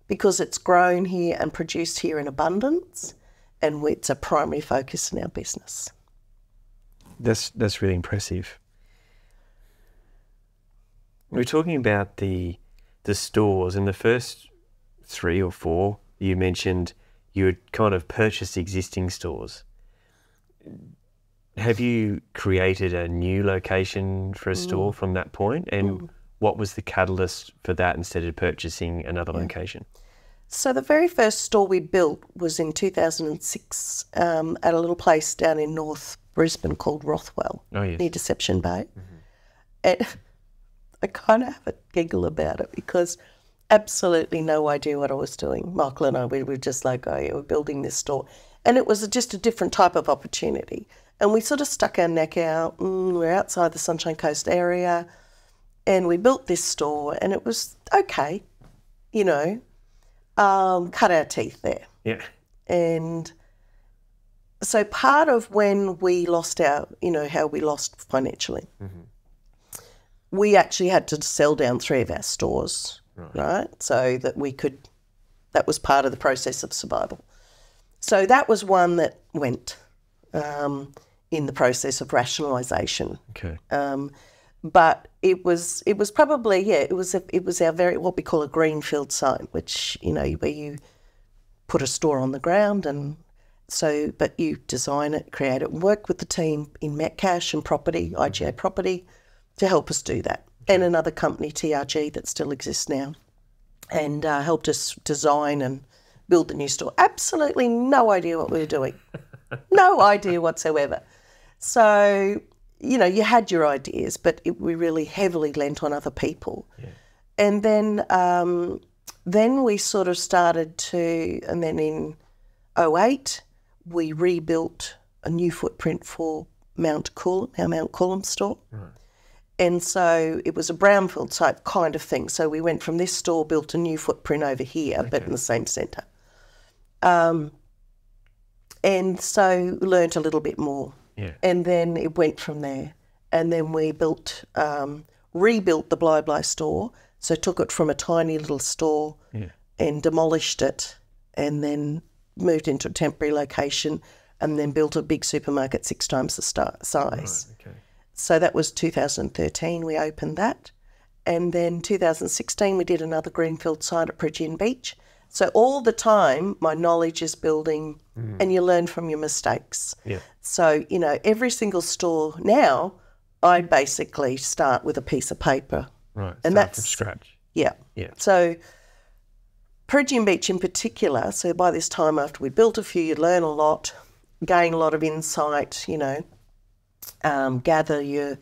because it's grown here and produced here in abundance, and it's a primary focus in our business. That's, that's really impressive. We were talking about the, the stores, and the first three or four you mentioned you had kind of purchased existing stores. Have you created a new location for a mm. store from that point? And mm. what was the catalyst for that instead of purchasing another yeah. location? So the very first store we built was in two thousand six um, at a little place down in North Brisbane called Rothwell, oh, yes. near Deception Bay. Mm-hmm. And I kind of have a giggle about it because absolutely no idea what I was doing. Michael and I, we were just like, oh yeah, we're building this store. And it was just a different type of opportunity. And we sort of stuck our neck out. Mm, we're outside the Sunshine Coast area. And we built this store, and it was okay, you know, um, cut our teeth there. Yeah. And so part of when we lost our, you know, how we lost financially, mm-hmm. we actually had to sell down three of our stores, right. right? So that we could, that was part of the process of survival. So that was one that went um, in the process of rationalisation. Okay. Um, but it was it was probably yeah it was a, it was our very what we call a greenfield site, which you know where you put a store on the ground and so but you design it, create it, work with the team in Metcash and property, mm-hmm. I G A property, to help us do that, okay. and another company T R G that still exists now, and uh, helped us design and build the new store. Absolutely no idea what we were doing. No idea whatsoever. So, you know, you had your ideas, but it, we really heavily lent on other people. Yeah. And then um, then we sort of started to, and then in oh eight, we rebuilt a new footprint for Mount Coolum, our Mount Coolum store. Right. And so it was a brownfield type kind of thing. So we went from this store, built a new footprint over here, okay. but in the same centre. Um, and so learnt a little bit more. Yeah. And then it went from there. And then we built, um, rebuilt the Bli Bli store. So took it from a tiny little store yeah. and demolished it and then moved into a temporary location and then built a big supermarket six times the start size. Right, okay. So that was two thousand thirteen, we opened that. And then two thousand sixteen, we did another greenfield site at Peregian Beach. So all the time, my knowledge is building mm. and you learn from your mistakes. Yeah. So, you know, every single store now, I basically start with a piece of paper. Right, and that's from scratch. Yeah. yeah. So Peregian Beach in particular, so by this time after we built a few, you learn a lot, gain a lot of insight, you know, um, gather your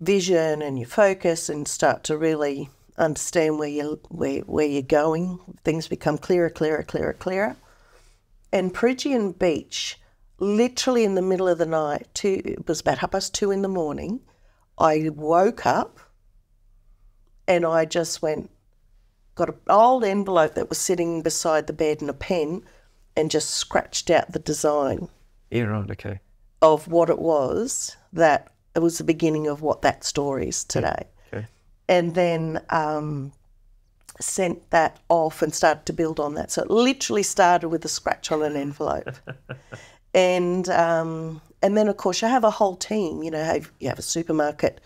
vision and your focus and start to really understand where you where where you're going. Things become clearer, clearer, clearer, clearer. And Peregian Beach, literally in the middle of the night, two, it was about half past two in the morning. I woke up, and I just went, got an old envelope that was sitting beside the bed and a pen, and just scratched out the design. Yeah, right. Okay. Of what it was that it was the beginning of what that store is today. Yeah. And then um, sent that off and started to build on that. So it literally started with a scratch on an envelope. and um, and then, of course, you have a whole team. You know, have, you have a supermarket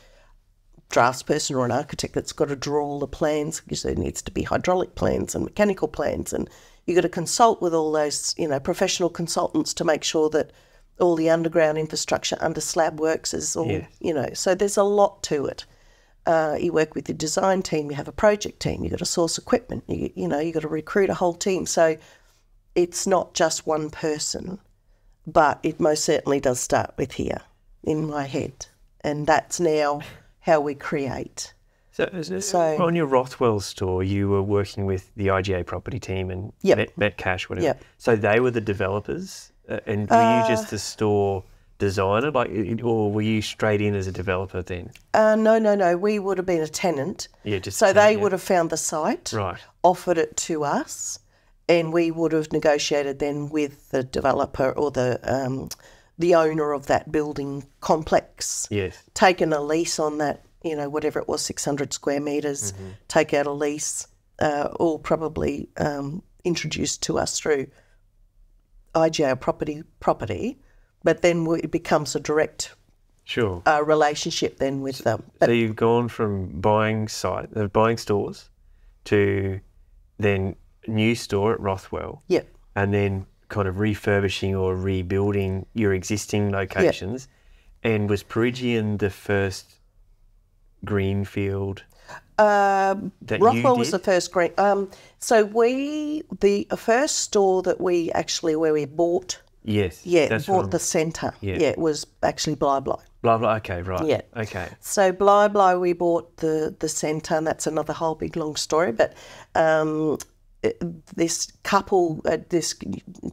draftsperson or an architect that's got to draw all the plans because there needs to be hydraulic plans and mechanical plans. And you've got to consult with all those, you know, professional consultants to make sure that all the underground infrastructure under slab works is all, yes. you know. So there's a lot to it. Uh, you work with your design team, you have a project team, you've got to source equipment, you, you know, you've got to recruit a whole team. So it's not just one person, but it most certainly does start with here in my head. And that's now how we create. So, so on your Rothwell store, you were working with the I G A property team and yep. Met, Metcash, whatever. Yep. So they were the developers uh, and were uh, you just the store designer, like, or were you straight in as a developer then? Uh, no, no, no. We would have been a tenant. Yeah, just so tenant, they yeah. would have found the site, right. offered it to us, and we would have negotiated then with the developer or the um, the owner of that building complex. Yes, taken a lease on that, you know, whatever it was, six hundred square meters. Mm-hmm. Take out a lease, uh, all probably um, introduced to us through I G A property property. But then it becomes a direct sure. uh, relationship then with so, them. But so you've gone from buying site, uh, buying stores to then new store at Rothwell. Yep. And then kind of refurbishing or rebuilding your existing locations. Yep. And was Peregian the first greenfield uh, that Rothwell you did? Was the first green. Um, so we, the first store that we actually, where we bought Yes. Yeah, that's bought the centre. Yeah. yeah, it was actually Bli Bli. Bli Bli, okay, right. Yeah. Okay. So Bli Bli, we bought the, the centre, and that's another whole big long story. But um, this couple, uh, this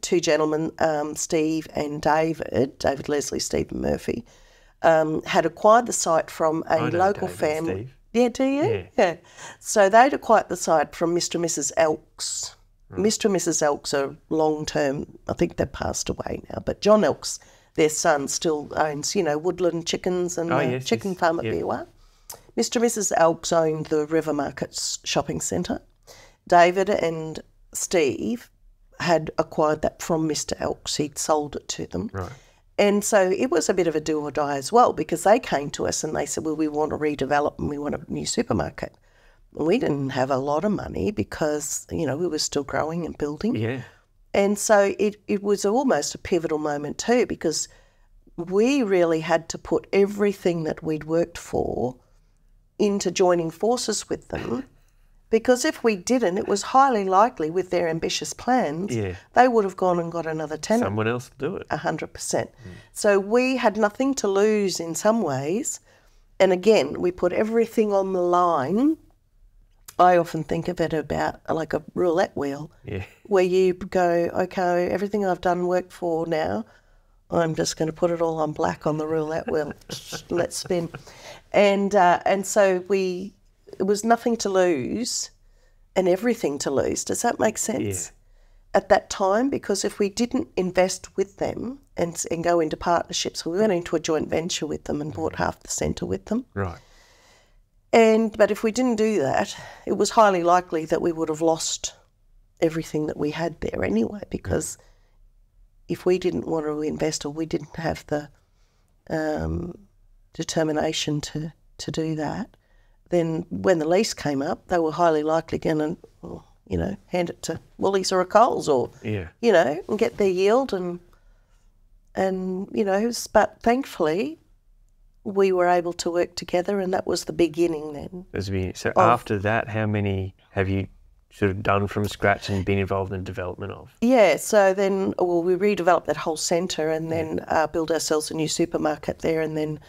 two gentlemen, um, Steve and David, David Leslie, Stephen Murphy, um, had acquired the site from a I know local David, family. Steve. Yeah, do you? Yeah. yeah. So they'd acquired the site from Mister and Missus Elks. Mm. Mister and Missus Elks are long-term. I think they've passed away now. But John Elks, their son, still owns, you know, Woodland Chickens and oh, yes, chicken yes. farm at yep. Beewa. Mister and Missus Elks owned the River Markets Shopping Centre. David and Steve had acquired that from Mister Elks. He'd sold it to them. Right. And so it was a bit of a do or die as well, because they came to us and they said, well, we want to redevelop and we want a new supermarket. We didn't have a lot of money because, you know, we were still growing and building. Yeah. And so it, it was almost a pivotal moment too, because we really had to put everything that we'd worked for into joining forces with them, because if we didn't, it was highly likely with their ambitious plans, yeah. they would have gone and got another tenant. Someone else do it. one hundred percent. Mm. So we had nothing to lose in some ways. And again, we put everything on the line. I often think of it about like a roulette wheel, yeah. where you go, okay, everything I've done work for now, I'm just going to put it all on black on the roulette wheel. Let's spin. And uh, and so we, it was nothing to lose and everything to lose. Does that make sense? Yeah. At that time, because if we didn't invest with them and, and go into partnerships, we went into a joint venture with them and bought half the centre with them. Right. And but if we didn't do that, it was highly likely that we would have lost everything that we had there anyway, because yeah. if we didn't want to invest, or we didn't have the um, determination to, to do that, then when the lease came up, they were highly likely going to, well, you know, hand it to Woolies or a Coles or, yeah. you know, and get their yield and, and you know, but thankfully... we were able to work together, and that was the beginning then. It was the beginning. So of, after that, how many have you sort of done from scratch and been involved in development of? Yeah, so then, well, we redeveloped that whole centre and then yeah. uh, built ourselves a new supermarket there, and then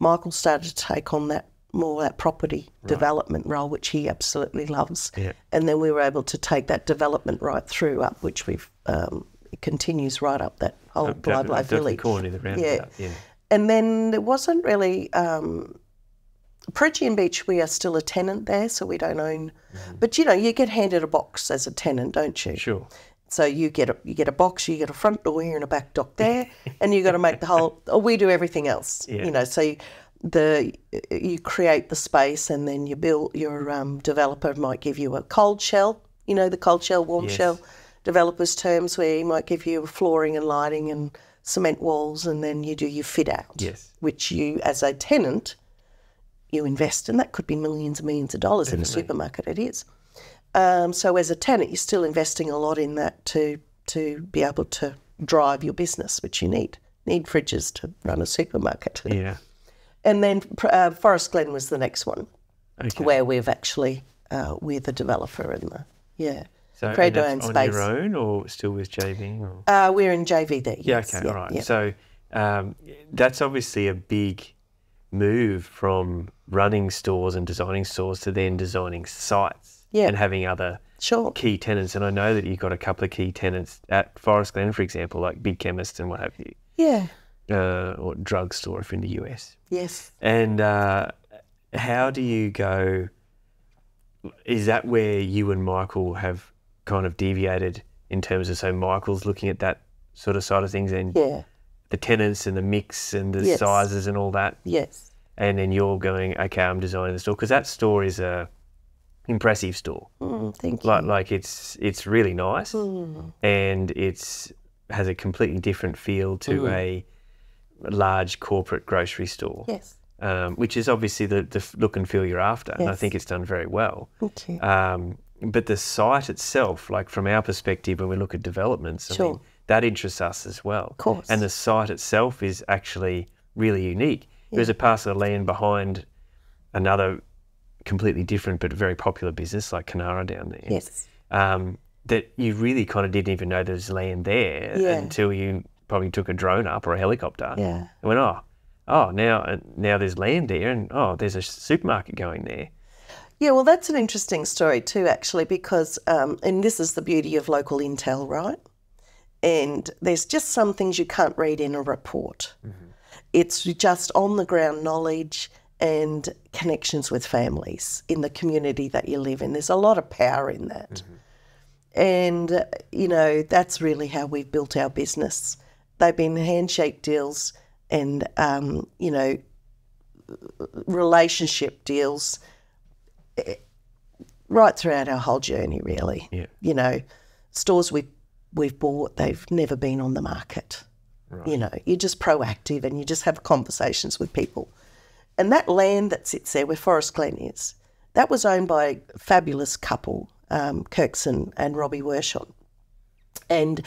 Michael started to take on that more that property right. development role, which he absolutely loves. Yeah. And then we were able to take that development right through up, which we've um, it continues right up that whole Bli Bli village. The roundabout, yeah. yeah. And then it wasn't really, um, Peregian Beach, we are still a tenant there, so we don't own, mm. but you know, you get handed a box as a tenant, don't you? Sure. So you get a, you get a box, you get a front door here and a back dock there, and you got to make the whole, oh, we do everything else, yeah. you know, so you, the, you create the space, and then you build, your um, developer might give you a cold shell, you know, the cold shell, warm yes. shell, developers terms, where he might give you flooring and lighting and cement walls, and then you do your fit out, yes. which you, as a tenant, you invest in. That could be millions and millions of dollars Definitely. in a supermarket, it is. Um, so as a tenant, you're still investing a lot in that to to be able to drive your business, which you need. Need fridges to run a supermarket. Yeah. And then uh, Forest Glen was the next one, okay. where we've actually, uh, we're the developer in the, yeah. So and that's on space. Your own or still with J V? Or? Uh, we're in J V there, yes. Yeah, okay, yeah, all right. Yeah. So um, that's obviously a big move from running stores and designing stores to then designing sites yeah. and having other sure. key tenants. And I know that you've got a couple of key tenants at Forest Glen, for example, like big chemists and what have you. Yeah. Uh, or drugstore if in the U S. Yes. And uh, how do you go – is that where you and Michael have – kind of deviated in terms of, so Michael's looking at that sort of side of things and yeah. the tenants and the mix and the yes. sizes and all that. Yes. And then you're going, okay, I'm designing the store, because that store is a impressive store. Mm, thank you. Like, like it's it's really nice mm. and it's has a completely different feel to mm. a large corporate grocery store. Yes. Um, which is obviously the, the look and feel you're after, yes. and I think it's done very well. Thank you. Um, But the site itself, like from our perspective, when we look at developments, sure. I mean, that interests us as well. Of course. And the site itself is actually really unique. Yeah. There's a parcel of land behind another completely different but very popular business like Canara down there. Yes. Um, that you really kind of didn't even know there's land there yeah. until you probably took a drone up or a helicopter. Yeah. And went, oh, oh, now now there's land there, and oh, there's a supermarket going there. Yeah, well, that's an interesting story too, actually, because, um, and this is the beauty of local intel, right? And there's just some things you can't read in a report. Mm-hmm. It's just on-the-ground knowledge and connections with families in the community that you live in. There's a lot of power in that. Mm-hmm. And, you know, that's really how we've built our business. They've been handshake deals and, um, you know, relationship deals right throughout our whole journey, really. Yeah. You know, stores we've, we've bought, they've never been on the market. Right. You know, you're just proactive and you just have conversations with people. And that land that sits there where Forest Glen is, that was owned by a fabulous couple, um, Kirkson and, and Robbie Wershon. And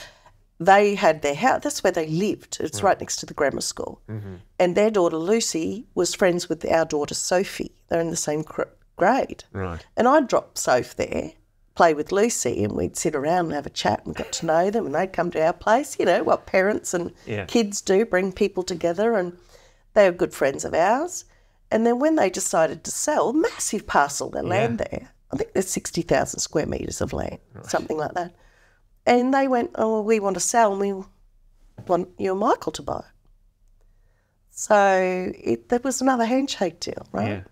they had their house, that's where they lived. It's right, right next to the grammar school. Mm-hmm. And their daughter, Lucy, was friends with our daughter, Sophie. They're in the same grade. Right. And I'd drop Soph there, play with Lucy, and we'd sit around and have a chat and got to know them, and they'd come to our place, you know, what parents and yeah. kids do, bring people together, and they were good friends of ours. And then when they decided to sell, massive parcel of their yeah. land there, I think there's sixty thousand square metres of land, right. something like that. And they went, oh, well, we want to sell and we want you and Michael to buy it. So it, that was another handshake deal, right? Yeah.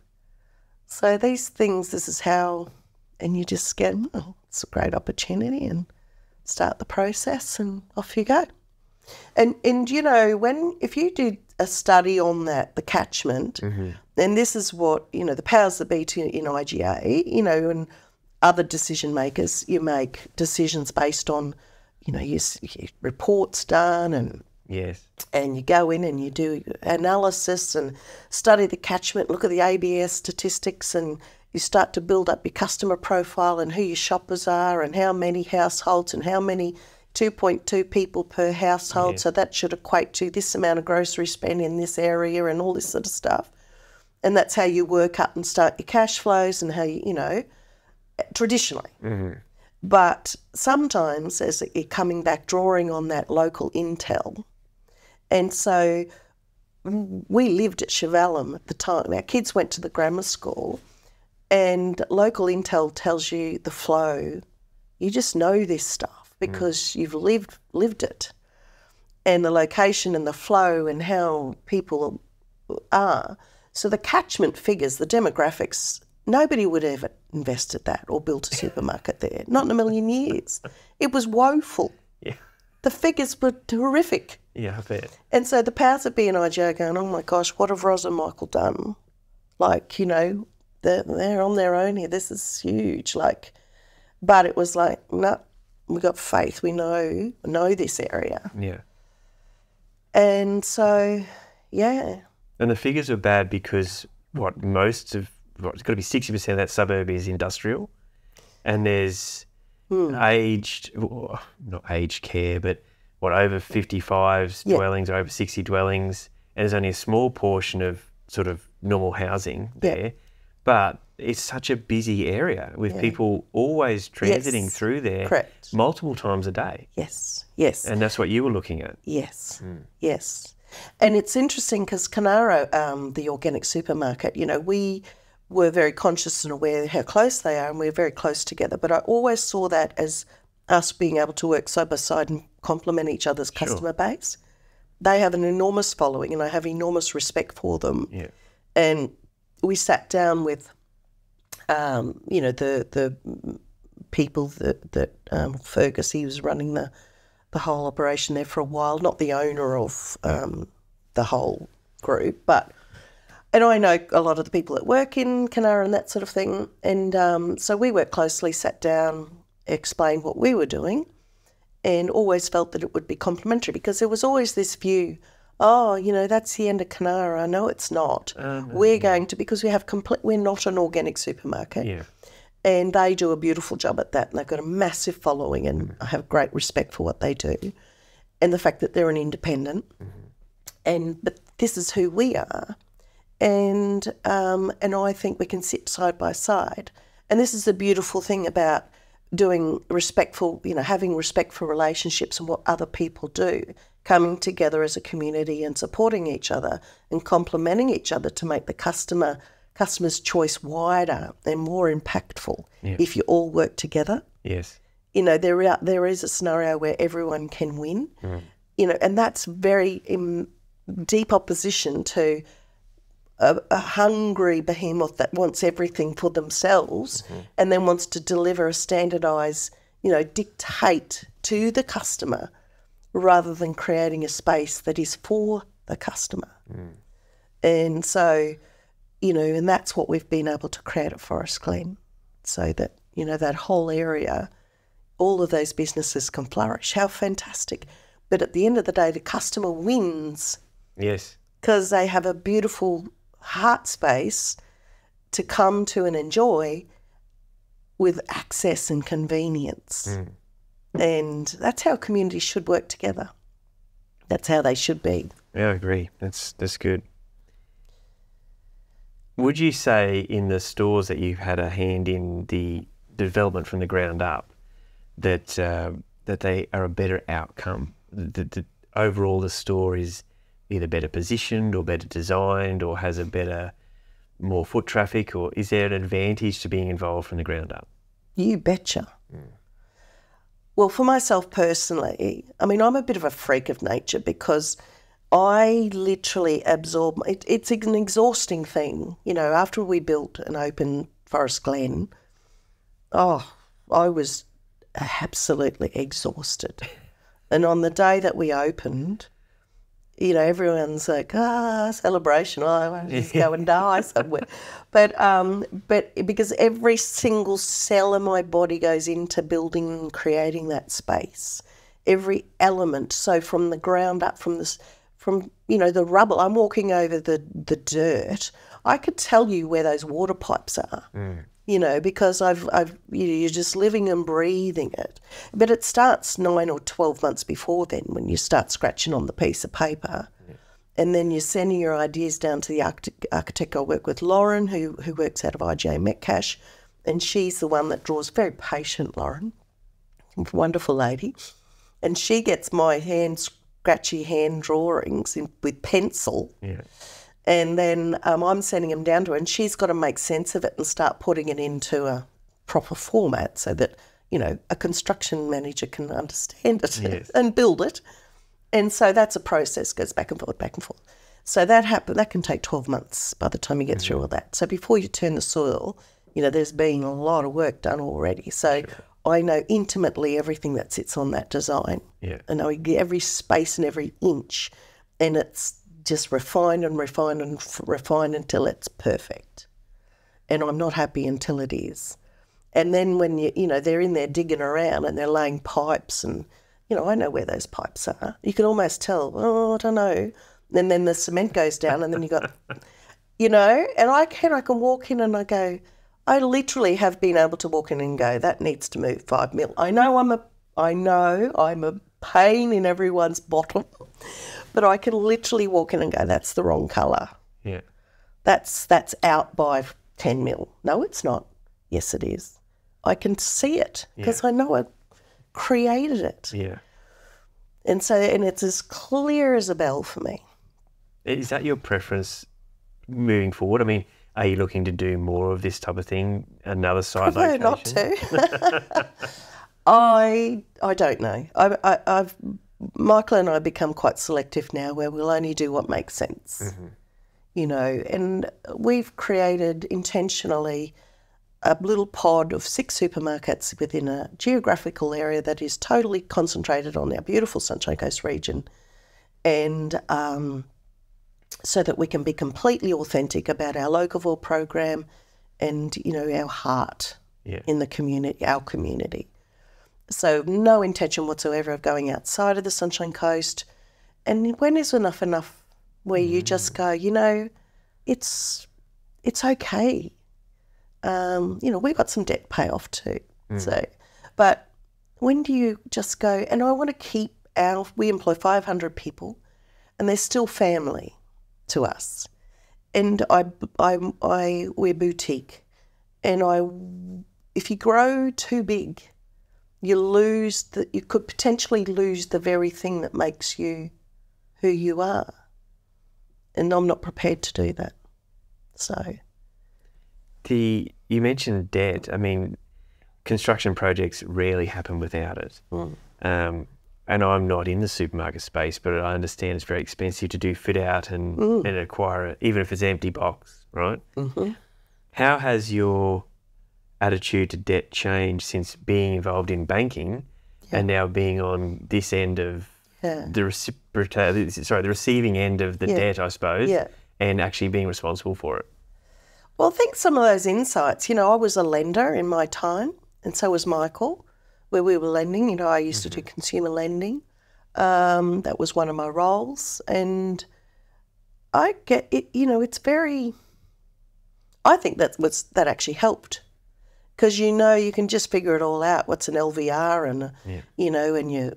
So these things, this is how... And you just get, oh, it's a great opportunity, and start the process, and off you go. And and you know, when if you do a study on that, the catchment, mm-hmm. then this is what, you know, the powers that be to, in I G A, you know, and other decision makers, you make decisions based on, you know, your, your reports done, and yes, and you go in and you do analysis and study the catchment, look at the A B S statistics, and you start to build up your customer profile and who your shoppers are and how many households and how many two point two people per household. Yeah. So that should equate to this amount of grocery spend in this area and all this sort of stuff. And that's how you work up and start your cash flows and how you, you know, traditionally. Mm-hmm. But sometimes as you're coming back, drawing on that local intel. And so we lived at Chevalum at the time. Our kids went to the grammar school. And local intel tells you the flow. You just know this stuff because mm. you've lived lived it. And the location and the flow and how people are. So the catchment figures, the demographics, nobody would ever invest at that or built a supermarket there. Not in a million years. It was woeful. Yeah. The figures were horrific. Yeah, I bet. And so the powers that be and I G A are going, oh my gosh, what have Roz and Michael done? Like, you know, They're, they're on their own here. This is huge. Like, but it was like, no, nah, we got faith. We know know this area. Yeah. And so, yeah. And the figures are bad because what most of what it's got to be sixty percent of that suburb is industrial, and there's hmm. aged, well, not aged care, but what over fifty-fives yeah. dwellings, or over sixty dwellings, and there's only a small portion of sort of normal housing there. Yeah. But it's such a busy area with yeah. people always transiting yes. through there Correct. multiple times a day. Yes, yes. And that's what you were looking at. Yes, mm. yes. And it's interesting because Canara, um, the organic supermarket, you know, we were very conscious and aware how close they are and we're very close together. But I always saw that as us being able to work side by side and complement each other's sure. customer base. They have an enormous following and I have enormous respect for them. Yeah. And we sat down with, um, you know, the the people that, that um, Fergus, he was running the, the whole operation there for a while, not the owner of um, the whole group, but, and I know a lot of the people that work in Canara and that sort of thing. And um, so we worked closely, sat down, explained what we were doing and always felt that it would be complementary because there was always this view, oh, you know, that's the end of Canara. No, it's not. Uh, we're yeah. going to, because we have complete, we're not an organic supermarket. Yeah. And they do a beautiful job at that. And they've got a massive following and mm-hmm. I have great respect for what they do. And the fact that they're an independent. Mm-hmm. And, but this is who we are. And, um, and I think we can sit side by side. And this is the beautiful thing about doing respectful, you know, having respect for relationships and what other people do. Coming together as a community and supporting each other and complementing each other to make the customer customer's choice wider and more impactful yeah. if you all work together. Yes. You know, there are, there is a scenario where everyone can win, mm. you know, and that's very in deep opposition to a, a hungry behemoth that wants everything for themselves mm-hmm. and then wants to deliver a standardised you know, dictate to the customer rather than creating a space that is for the customer. Mm. And so, you know, and that's what we've been able to create at Forest Glen, so that, you know, that whole area, all of those businesses can flourish. How fantastic. But at the end of the day, the customer wins. Yes. Because they have a beautiful heart space to come to and enjoy with access and convenience. Mm. And that's how communities should work together. That's how they should be. Yeah, I agree. That's, that's good. Would you say in the stores that you've had a hand in the development from the ground up that uh, that they are a better outcome? That, that overall the store is either better positioned or better designed or has a better, more foot traffic, or is there an advantage to being involved from the ground up? You betcha. Mm. Well, for myself personally, I mean, I'm a bit of a freak of nature because I literally absorb, it, it's an exhausting thing. You know, after we built and opened Forest Glen, oh, I was absolutely exhausted. And on the day that we opened, you know, everyone's like, ah, celebration, oh, I just go and die somewhere. But, um, but because every single cell of my body goes into building and creating that space, every element. So from the ground up, from this, from, you know, the rubble, I'm walking over the, the dirt. I could tell you where those water pipes are, mm. you know, because I've, I've, you know, you're just living and breathing it. But it starts nine or twelve months before then, when you start scratching on the piece of paper. Mm. And then you're sending your ideas down to the architect, architect I work with, Lauren, who, who works out of I G A Metcash. And she's the one that draws, very patient Lauren, wonderful lady. And she gets my hands, scratchy hand drawings in, with pencil. Yeah. And then um, I'm sending them down to her, and she's got to make sense of it and start putting it into a proper format so that, you know, a construction manager can understand it. Yes. And build it. And so that's a process, goes back and forth, back and forth. So that happen, that can take twelve months by the time you get mm-hmm. through all that. So before you turn the soil, you know, there's been a lot of work done already. So sure. I know intimately everything that sits on that design. Yeah. I know every space and every inch, and it's just refined and refined and refined until it's perfect. And I'm not happy until it is. And then when, you you know, they're in there digging around and they're laying pipes, and, you know, I know where those pipes are. You can almost tell, oh, I don't know. And then the cement goes down and then you got, you know, and I can, I can walk in and I go, I literally have been able to walk in and go, that needs to move five mil. I know I'm a, I know I'm a pain in everyone's bottom, but I can literally walk in and go, that's the wrong colour. Yeah. That's, that's out by ten mil. No, it's not. Yes, it is. I can see it because yeah. I know I created it. Yeah. And so, and it's as clear as a bell for me. Is that your preference moving forward? I mean, are you looking to do more of this type of thing, another side location? Not to. I I don't know. I, I, I've Michael and I become quite selective now, where we'll only do what makes sense, mm-hmm. you know. And we've created intentionally a little pod of six supermarkets within a geographical area that is totally concentrated on our beautiful Sunshine Coast region, and um, so that we can be completely authentic about our Locavore program and, you know, our heart yeah. in the community, our community. So no intention whatsoever of going outside of the Sunshine Coast. And when is enough enough where mm. you just go, you know, it's it's okay. Um, you know, we've got some debt payoff too. Mm. So, but when do you just go, and I want to keep our, we employ five hundred people and they're still family to us, and I, I, I, we're boutique, and I, if you grow too big, you lose the, you could potentially lose the very thing that makes you who you are, and I'm not prepared to do that. So, the you mentioned debt. I mean, construction projects rarely happen without it. Mm. Um, And I'm not in the supermarket space, but I understand it's very expensive to do fit out and, mm. and acquire it, even if it's an empty box, right? Mm-hmm. How has your attitude to debt change since being involved in banking yeah. and now being on this end of yeah. the reciprocal, sorry, the receiving end of the yeah. debt, I suppose, yeah. and actually being responsible for it? Well, I think some of those insights, you know, I was a lender in my time, and so was Michael, where we were lending. You know, I used mm-hmm. to do consumer lending. Um, that was one of my roles, and I get it, you know, it's very, I think that was, that actually helped, because, you know, you can just figure it all out. What's an L V R and, yeah. you know, and your,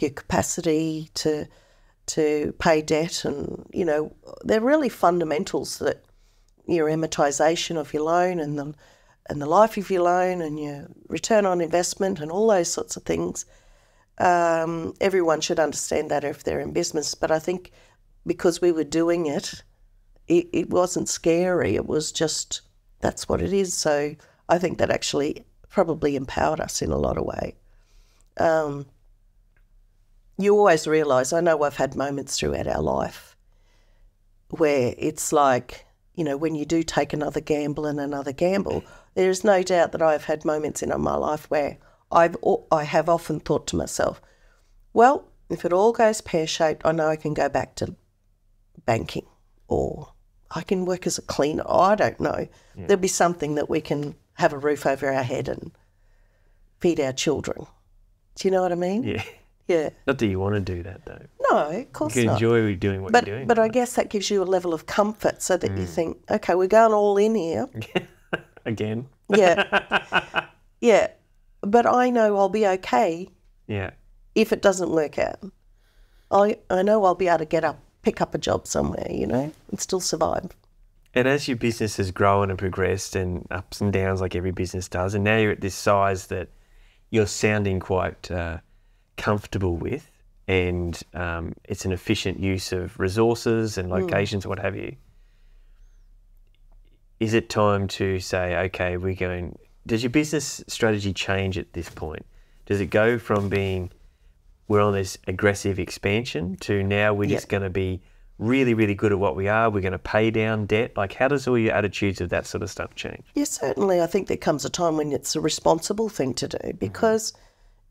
your capacity to, to pay debt, and, you know, they're really fundamentals, that your amortisation of your loan and the, and the life of your loan and your return on investment and all those sorts of things. Um, everyone should understand that if they're in business, but I think because we were doing it, it, it wasn't scary. It was just, that's what it is. So I think that actually probably empowered us in a lot of ways. Um, you always realise, I know I've had moments throughout our life where it's like, you know, when you do take another gamble and another gamble, there is no doubt that I've had moments in my life where I've, I have often thought to myself, well, if it all goes pear-shaped, I know I can go back to banking, or I can work as a cleaner. Oh, I don't know. Yeah. There'll be something that we can have a roof over our head and feed our children. Do you know what I mean? Yeah. Yeah. Not that you want to do that, though. No, of course not. You can not. enjoy doing what but, you're doing. But right? I guess that gives you a level of comfort, so that mm. you think, okay, we're going all in here. Again. Yeah. Yeah. But I know I'll be okay. Yeah. If it doesn't work out, I I know I'll be able to get up, pick up a job somewhere, you know, and still survive. And as your business has grown and progressed, and ups and downs like every business does, and now you're at this size that you're sounding quite uh, comfortable with, and um, it's an efficient use of resources and locations, mm. what have you. Is it time to say, okay, we're going? Does your business strategy change at this point? Does it go from being, we're on this aggressive expansion, to now we're yep. just going to be really, really good at what we are, we're going to pay down debt? Like, how does all your attitudes of that sort of stuff change? Yes, certainly. I think there comes a time when it's a responsible thing to do, because, mm-hmm.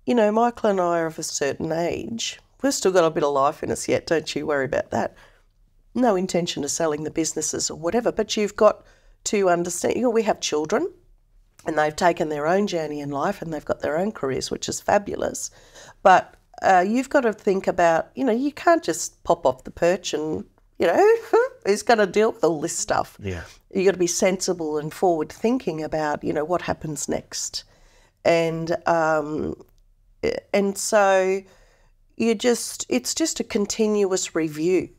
you know, Michael and I are of a certain age. We've still got a bit of life in us yet, don't you worry about that. No intention of selling the businesses or whatever, but you've got to understand, you know, we have children, and they've taken their own journey in life, and they've got their own careers, which is fabulous. But uh, you've got to think about, you know, you can't just pop off the perch and, you know, who's going to deal with all this stuff? Yeah. You've got to be sensible and forward thinking about, you know, what happens next. And, um, and so you just, it's just a continuous review,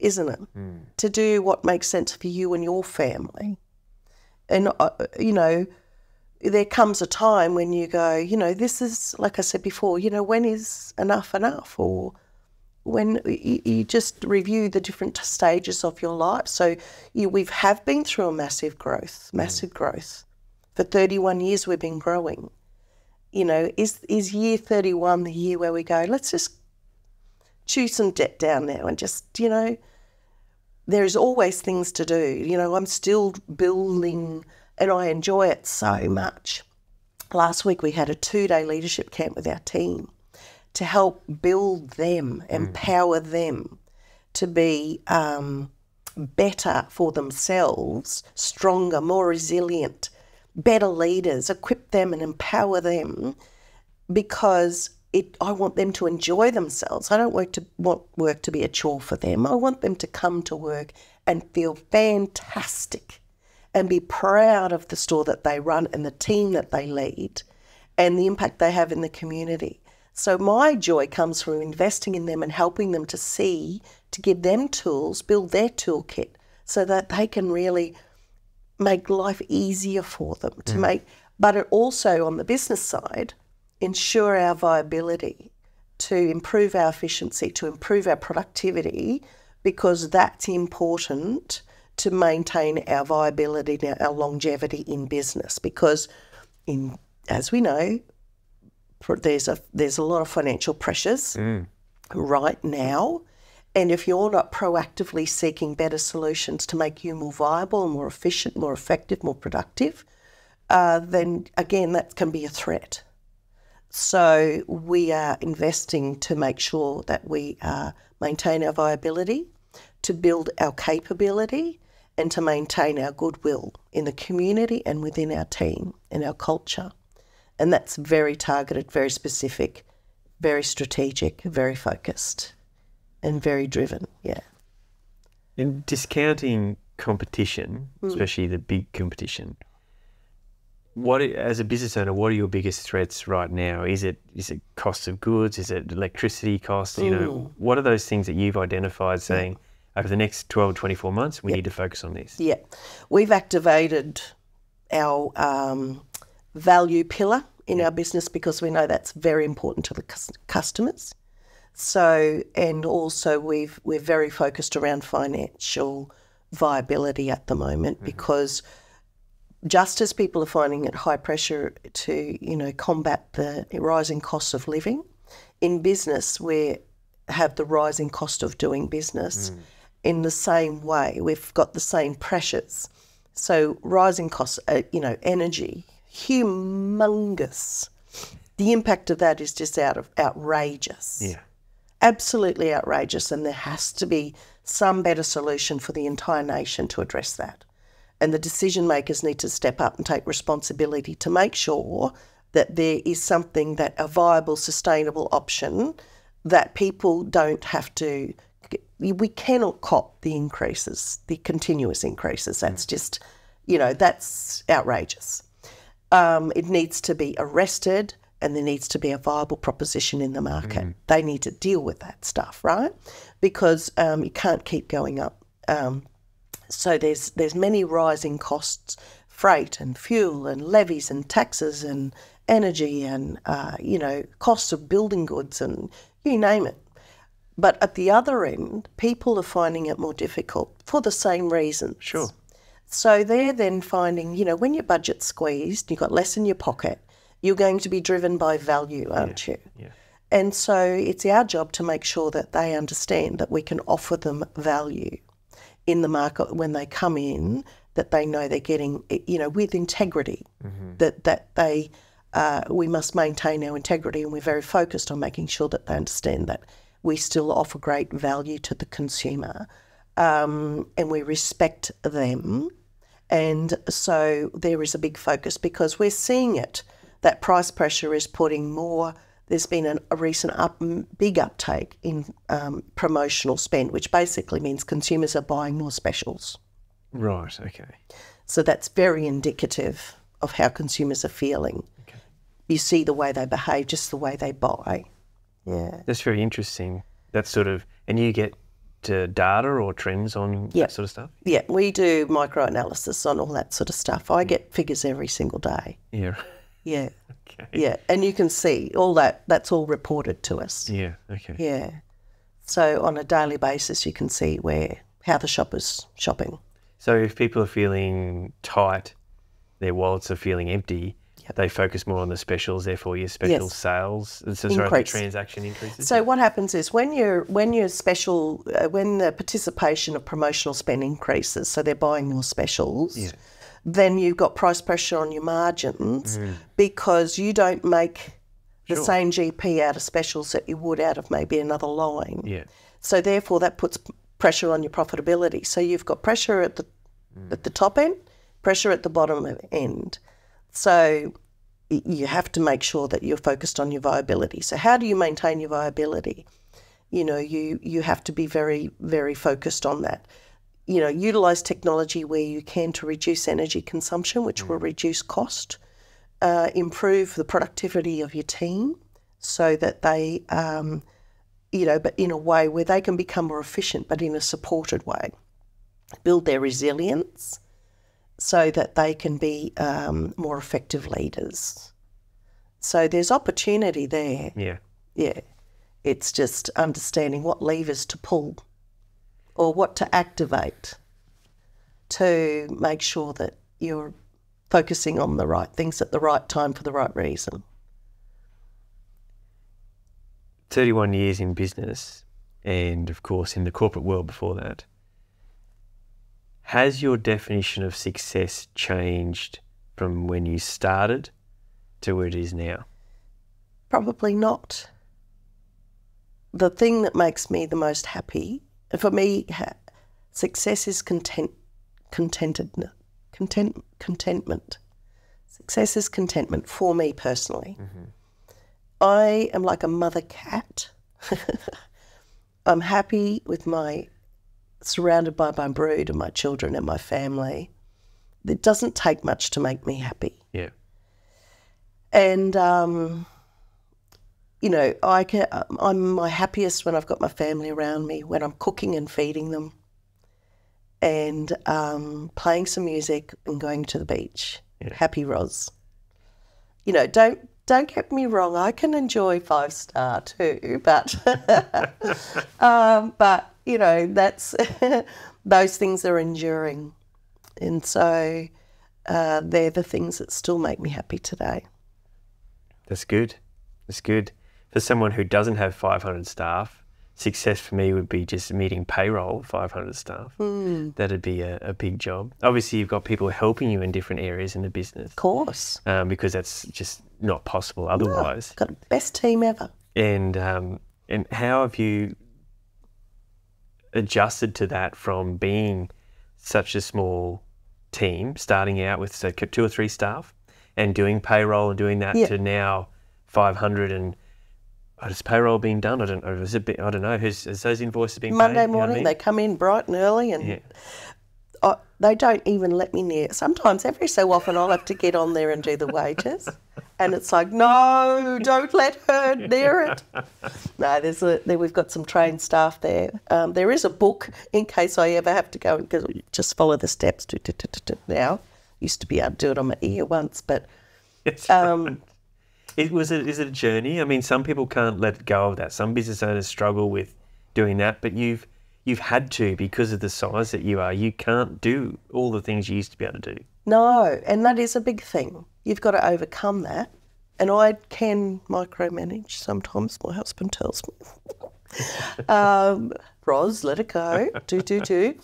isn't it? Mm. To do what makes sense for you and your family. And, uh, you know, there comes a time when you go, you know, this is, like I said before, you know, when is enough enough? Or when you, you just review the different stages of your life. So you, we've have been through a massive growth, massive mm. growth. For thirty-one years we've been growing. You know, is is year thirty-one the year where we go, let's just chew some debt down now and just, you know, there's always things to do. You know, I'm still building... And I enjoy it so much. Last week we had a two-day leadership camp with our team to help build them, mm. empower them to be um, better for themselves, stronger, more resilient, better leaders, equip them and empower them, because it, I want them to enjoy themselves. I don't work to, want work to be a chore for them. I want them to come to work and feel fantastic, and be proud of the store that they run and the team that they lead and the impact they have in the community. So my joy comes from investing in them and helping them to see, to give them tools, build their toolkit so that they can really make life easier for them to mm. make, but it also on the business side, ensure our viability, to improve our efficiency, to improve our productivity, because that's important to maintain our viability and our longevity in business, because in, as we know, there's a, there's a lot of financial pressures mm. right now, and if you're not proactively seeking better solutions to make you more viable and more efficient, more effective, more productive, uh, then again, that can be a threat. So we are investing to make sure that we uh, maintain our viability, to build our capability, and to maintain our goodwill in the community and within our team and our culture. And that's very targeted, very specific, very strategic, very focused and very driven, yeah. In discounting competition, mm. especially the big competition, what, as a business owner, what are your biggest threats right now? Is it is it costs of goods? Is it electricity costs? Mm. You know, what are those things that you've identified saying yeah. over the next twelve, twenty-four months, we yeah. need to focus on this? Yeah. We've activated our um, value pillar in yeah. our business because we know that's very important to the customers. So, and also we've, we're very focused around financial viability at the moment mm-hmm. because just as people are finding it high pressure to, you know, combat the rising cost of living, in business we have the rising cost of doing business mm. in the same way. We've got the same pressures. So rising costs, uh, you know, energy, humongous. The impact of that is just out of outrageous. Yeah. Absolutely outrageous. And there has to be some better solution for the entire nation to address that. And the decision makers need to step up and take responsibility to make sure that there is something that a viable, sustainable option that people don't have to, we cannot cop the increases, the continuous increases. That's just, you know, that's outrageous. Um, it needs to be arrested and there needs to be a viable proposition in the market. Mm. They need to deal with that stuff, right? Because um, you can't keep going up. Um, So there's there's many rising costs, freight and fuel and levies and taxes and energy and, uh, you know, costs of building goods and you name it. But at the other end, people are finding it more difficult for the same reasons. Sure. So they're then finding, you know, when your budget's squeezed, you've got less in your pocket, you're going to be driven by value, aren't yeah. you? Yeah. And so it's our job to make sure that they understand that we can offer them value in the market when they come in, that they know they're getting, you know, with integrity, mm-hmm. that, that they, uh, we must maintain our integrity and we're very focused on making sure that they understand that we still offer great value to the consumer um, and we respect them. And so there is a big focus because we're seeing it, that price pressure is putting more, there's been an, a recent up, big uptake in um, promotional spend, which basically means consumers are buying more specials. Right, okay. So that's very indicative of how consumers are feeling. Okay. You see the way they behave, just the way they buy. Yeah. That's very interesting. That's sort of, and you get uh, data or trends on yeah. that sort of stuff? Yeah, we do micro-analysis on all that sort of stuff. I get figures every single day. Yeah. Yeah. Okay. Yeah, and you can see all that, that's all reported to us. Yeah, okay. Yeah. So on a daily basis you can see where, how the shopper's shopping. So if people are feeling tight, their wallets are feeling empty, yep. they focus more on the specials, therefore your special yes. sales, so sorry, the transaction increases. So yeah. what happens is when you're, when your special, uh, when the participation of promotional spend increases, so they're buying more specials, yeah. then you've got price pressure on your margins mm. because you don't make the sure. same G P out of specials that you would out of maybe another line. Yeah. So therefore that puts pressure on your profitability. So you've got pressure at the mm. at the top end, pressure at the bottom end. So you have to make sure that you're focused on your viability. So how do you maintain your viability? You know, you, you have to be very, very focused on that. You know, utilise technology where you can to reduce energy consumption, which mm. will reduce cost, uh, improve the productivity of your team so that they, um, you know, but in a way where they can become more efficient but in a supported way. Build their resilience so that they can be um, more effective leaders. So there's opportunity there. Yeah. Yeah. It's just understanding what levers to pull or what to activate to make sure that you're focusing on the right things at the right time for the right reason. thirty-one years in business and, of course, in the corporate world before that, has your definition of success changed from when you started to where it is now? Probably not. The thing that makes me the most happy, for me, ha success is content, contented, content, contentment. Success is contentment for me personally. Mm-hmm. I am like a mother cat. I'm happy with my, surrounded by my brood and my children and my family. It doesn't take much to make me happy. Yeah. And, um, you know, I can, I'm my happiest when I've got my family around me, when I'm cooking and feeding them and um, playing some music and going to the beach. Yeah. Happy Roz. You know, don't don't get me wrong. I can enjoy five star too, but um, but you know, that's those things are enduring, and so uh, they're the things that still make me happy today. That's good. That's good. For someone who doesn't have five hundred staff, success for me would be just meeting payroll, five hundred staff. Mm. That'd be a, a big job. Obviously, you've got people helping you in different areas in the business. Of course. Um, because that's just not possible otherwise. No, got the best team ever. And, um, and how have you adjusted to that from being such a small team, starting out with so two or three staff and doing payroll and doing that yeah. to now five hundred and... Has payroll been done? I don't know. Is it been, I don't know. Has, has those invoices been Monday paid? Monday morning, you know what I mean? They come in bright and early, and yeah. I, they don't even let me near. Sometimes, every so often, I'll have to get on there and do the wages, and it's like, no, don't let her near it. No, there's a, there, we've got some trained staff there. Um, there is a book in case I ever have to go and just follow the steps. Now, used to be able to do it on my ear once, but. Um, It was it, is it a journey? I mean, some people can't let go of that. Some business owners struggle with doing that, but you've you've had to because of the size that you are. You can't do all the things you used to be able to do. No, and that is a big thing. You've got to overcome that. And I can micromanage sometimes, my husband tells me. um, Roz, let it go, do, do, do.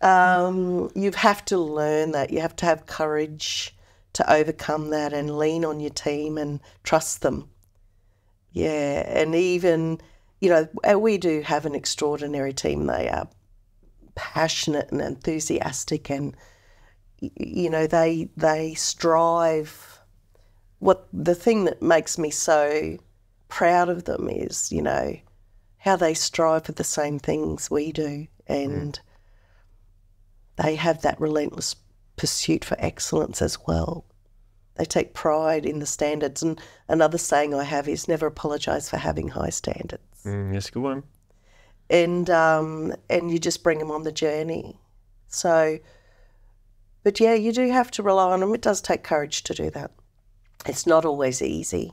Um, you have to learn that. You have to have courage to overcome that and lean on your team and trust them. Yeah, and even, you know, we do have an extraordinary team. They are passionate and enthusiastic and, you know, they they strive. What the thing that makes me so proud of them is, you know, how they strive for the same things we do, and mm. they have that relentless pursuit for excellence as well. They take pride in the standards, and another saying I have is never apologise for having high standards. Mm, that's a good one. And, um, and you just bring them on the journey. So, but yeah, you do have to rely on them. It does take courage to do that. It's not always easy.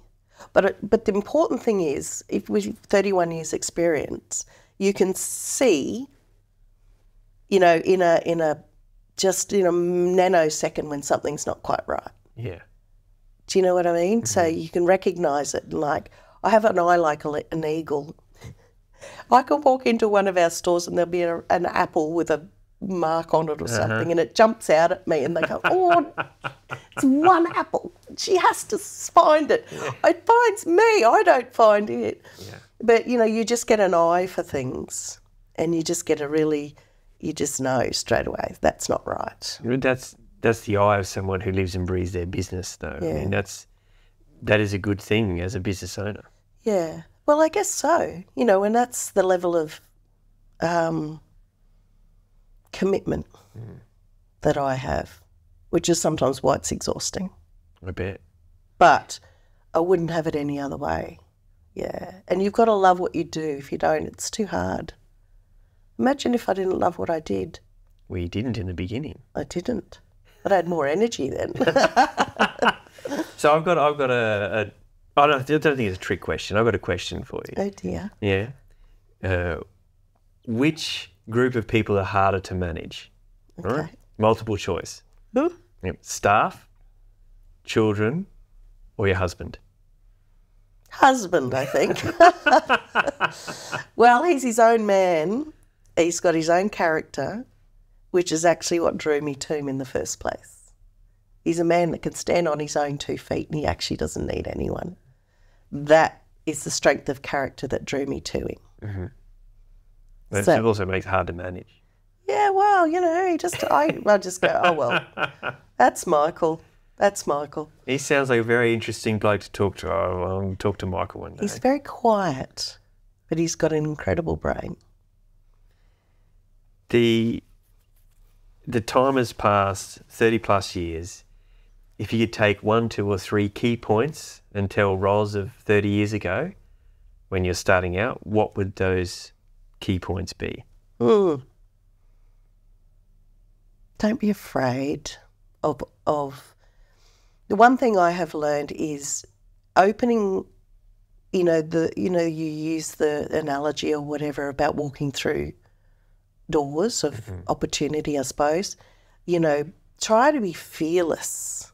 But, it, but the important thing is, if with thirty-one years experience, you can see, you know, in a, in a, just in a nanosecond when something's not quite right. Yeah. Do you know what I mean? Mm-hmm. So you can recognise it. Like, I have an eye like a, an eagle. I can walk into one of our stores and there'll be a, an apple with a mark on it or uh-huh. something, and it jumps out at me and they go, oh, it's one apple. She has to find it. Yeah. It finds me. I don't find it. Yeah. But, you know, you just get an eye for things, and you just get a really... You just know straight away that's not right. That's that's the eye of someone who lives and breathes their business, though. Yeah. I mean, that's that is a good thing as a business owner. Yeah. Well, I guess so. You know, and that's the level of um, commitment mm. that I have, which is sometimes why it's exhausting. I bet. But I wouldn't have it any other way. Yeah. And you've got to love what you do. If you don't, it's too hard. Imagine if I didn't love what I did. Well, you didn't in the beginning. I didn't, but I had more energy then. So I've got, I've got a, a I, don't, I don't think it's a trick question. I've got a question for you. Oh dear. Yeah. Uh, which group of people are harder to manage? Okay. All right. Multiple choice. Ooh. Yep. Staff, children, or your husband? Husband, I think. Well, he's his own man. He's got his own character, which is actually what drew me to him in the first place. He's a man that can stand on his own two feet and he actually doesn't need anyone. That is the strength of character that drew me to him. Mm-hmm. But so, it also makes it hard to manage. Yeah, well, you know, he just I, I just go, oh, well, that's Michael. That's Michael. He sounds like a very interesting bloke to talk to. I'll, I'll talk to Michael one day. He's very quiet, but he's got an incredible brain. The, the time has passed thirty plus years. If you could take one, two or three key points and tell Roz of thirty years ago when you're starting out, what would those key points be? Mm. Don't be afraid of... of The one thing I have learned is opening, you know, the you know, you use the analogy or whatever about walking through doors of mm-hmm. opportunity, I suppose. You know, try to be fearless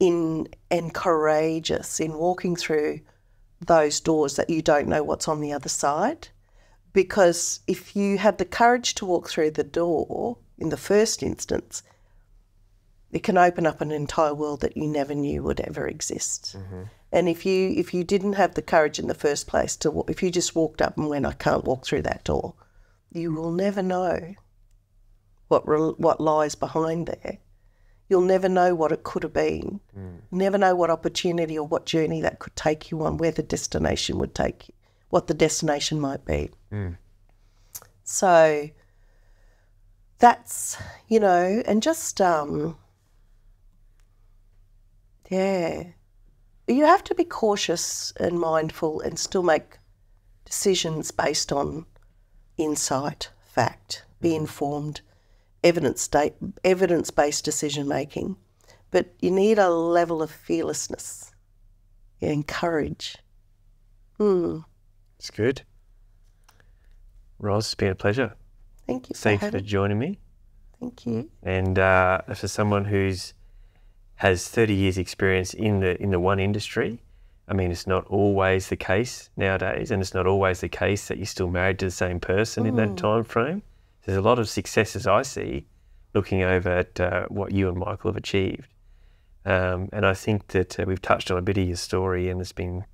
in and courageous in walking through those doors that you don't know what's on the other side. Because if you have the courage to walk through the door in the first instance, it can open up an entire world that you never knew would ever exist. Mm-hmm. And if you if you didn't have the courage in the first place to if you just walked up and went, I can't walk through that door, you will never know what re what lies behind there. You'll never know what it could have been. Mm. Never know what opportunity or what journey that could take you on, where the destination would take you, what the destination might be. Mm. So that's, you know, and just um. Yeah. You have to be cautious and mindful and still make decisions based on insight, fact, be informed, evidence-based evidence-based decision-making. But you need a level of fearlessness and courage. Hmm. It's good. Roz, it's been a pleasure. Thank you for having me. Thanks for joining me. Thank you. And uh, for someone who's has thirty years experience in the in the one industry. I mean, it's not always the case nowadays, and it's not always the case that you're still married to the same person mm. in that time frame. There's a lot of successes I see looking over at uh, what you and Michael have achieved. Um, and I think that uh, we've touched on a bit of your story and it's been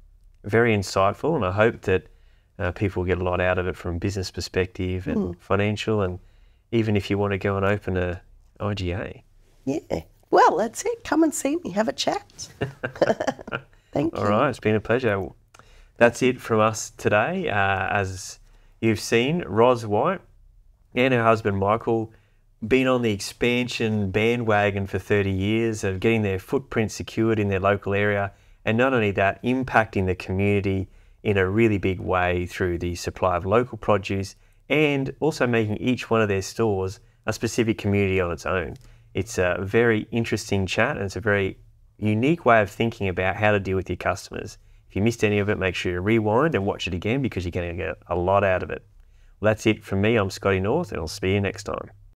very insightful, and I hope that uh, people get a lot out of it from a business perspective and mm. financial, and even if you want to go and open a I G A. Yeah. Well, that's it. Come and see me. Have a chat. Thank you. All right. It's been a pleasure. That's it from us today. Uh, as you've seen, Roz White and her husband Michael been on the expansion bandwagon for thirty years of getting their footprint secured in their local area, and not only that, impacting the community in a really big way through the supply of local produce and also making each one of their stores a specific community on its own. It's a very interesting chat, and it's a very unique way of thinking about how to deal with your customers. If you missed any of it, make sure you rewind and watch it again, because you're going to get a lot out of it. Well, that's it from me. I'm Scotty North, and I'll see you next time.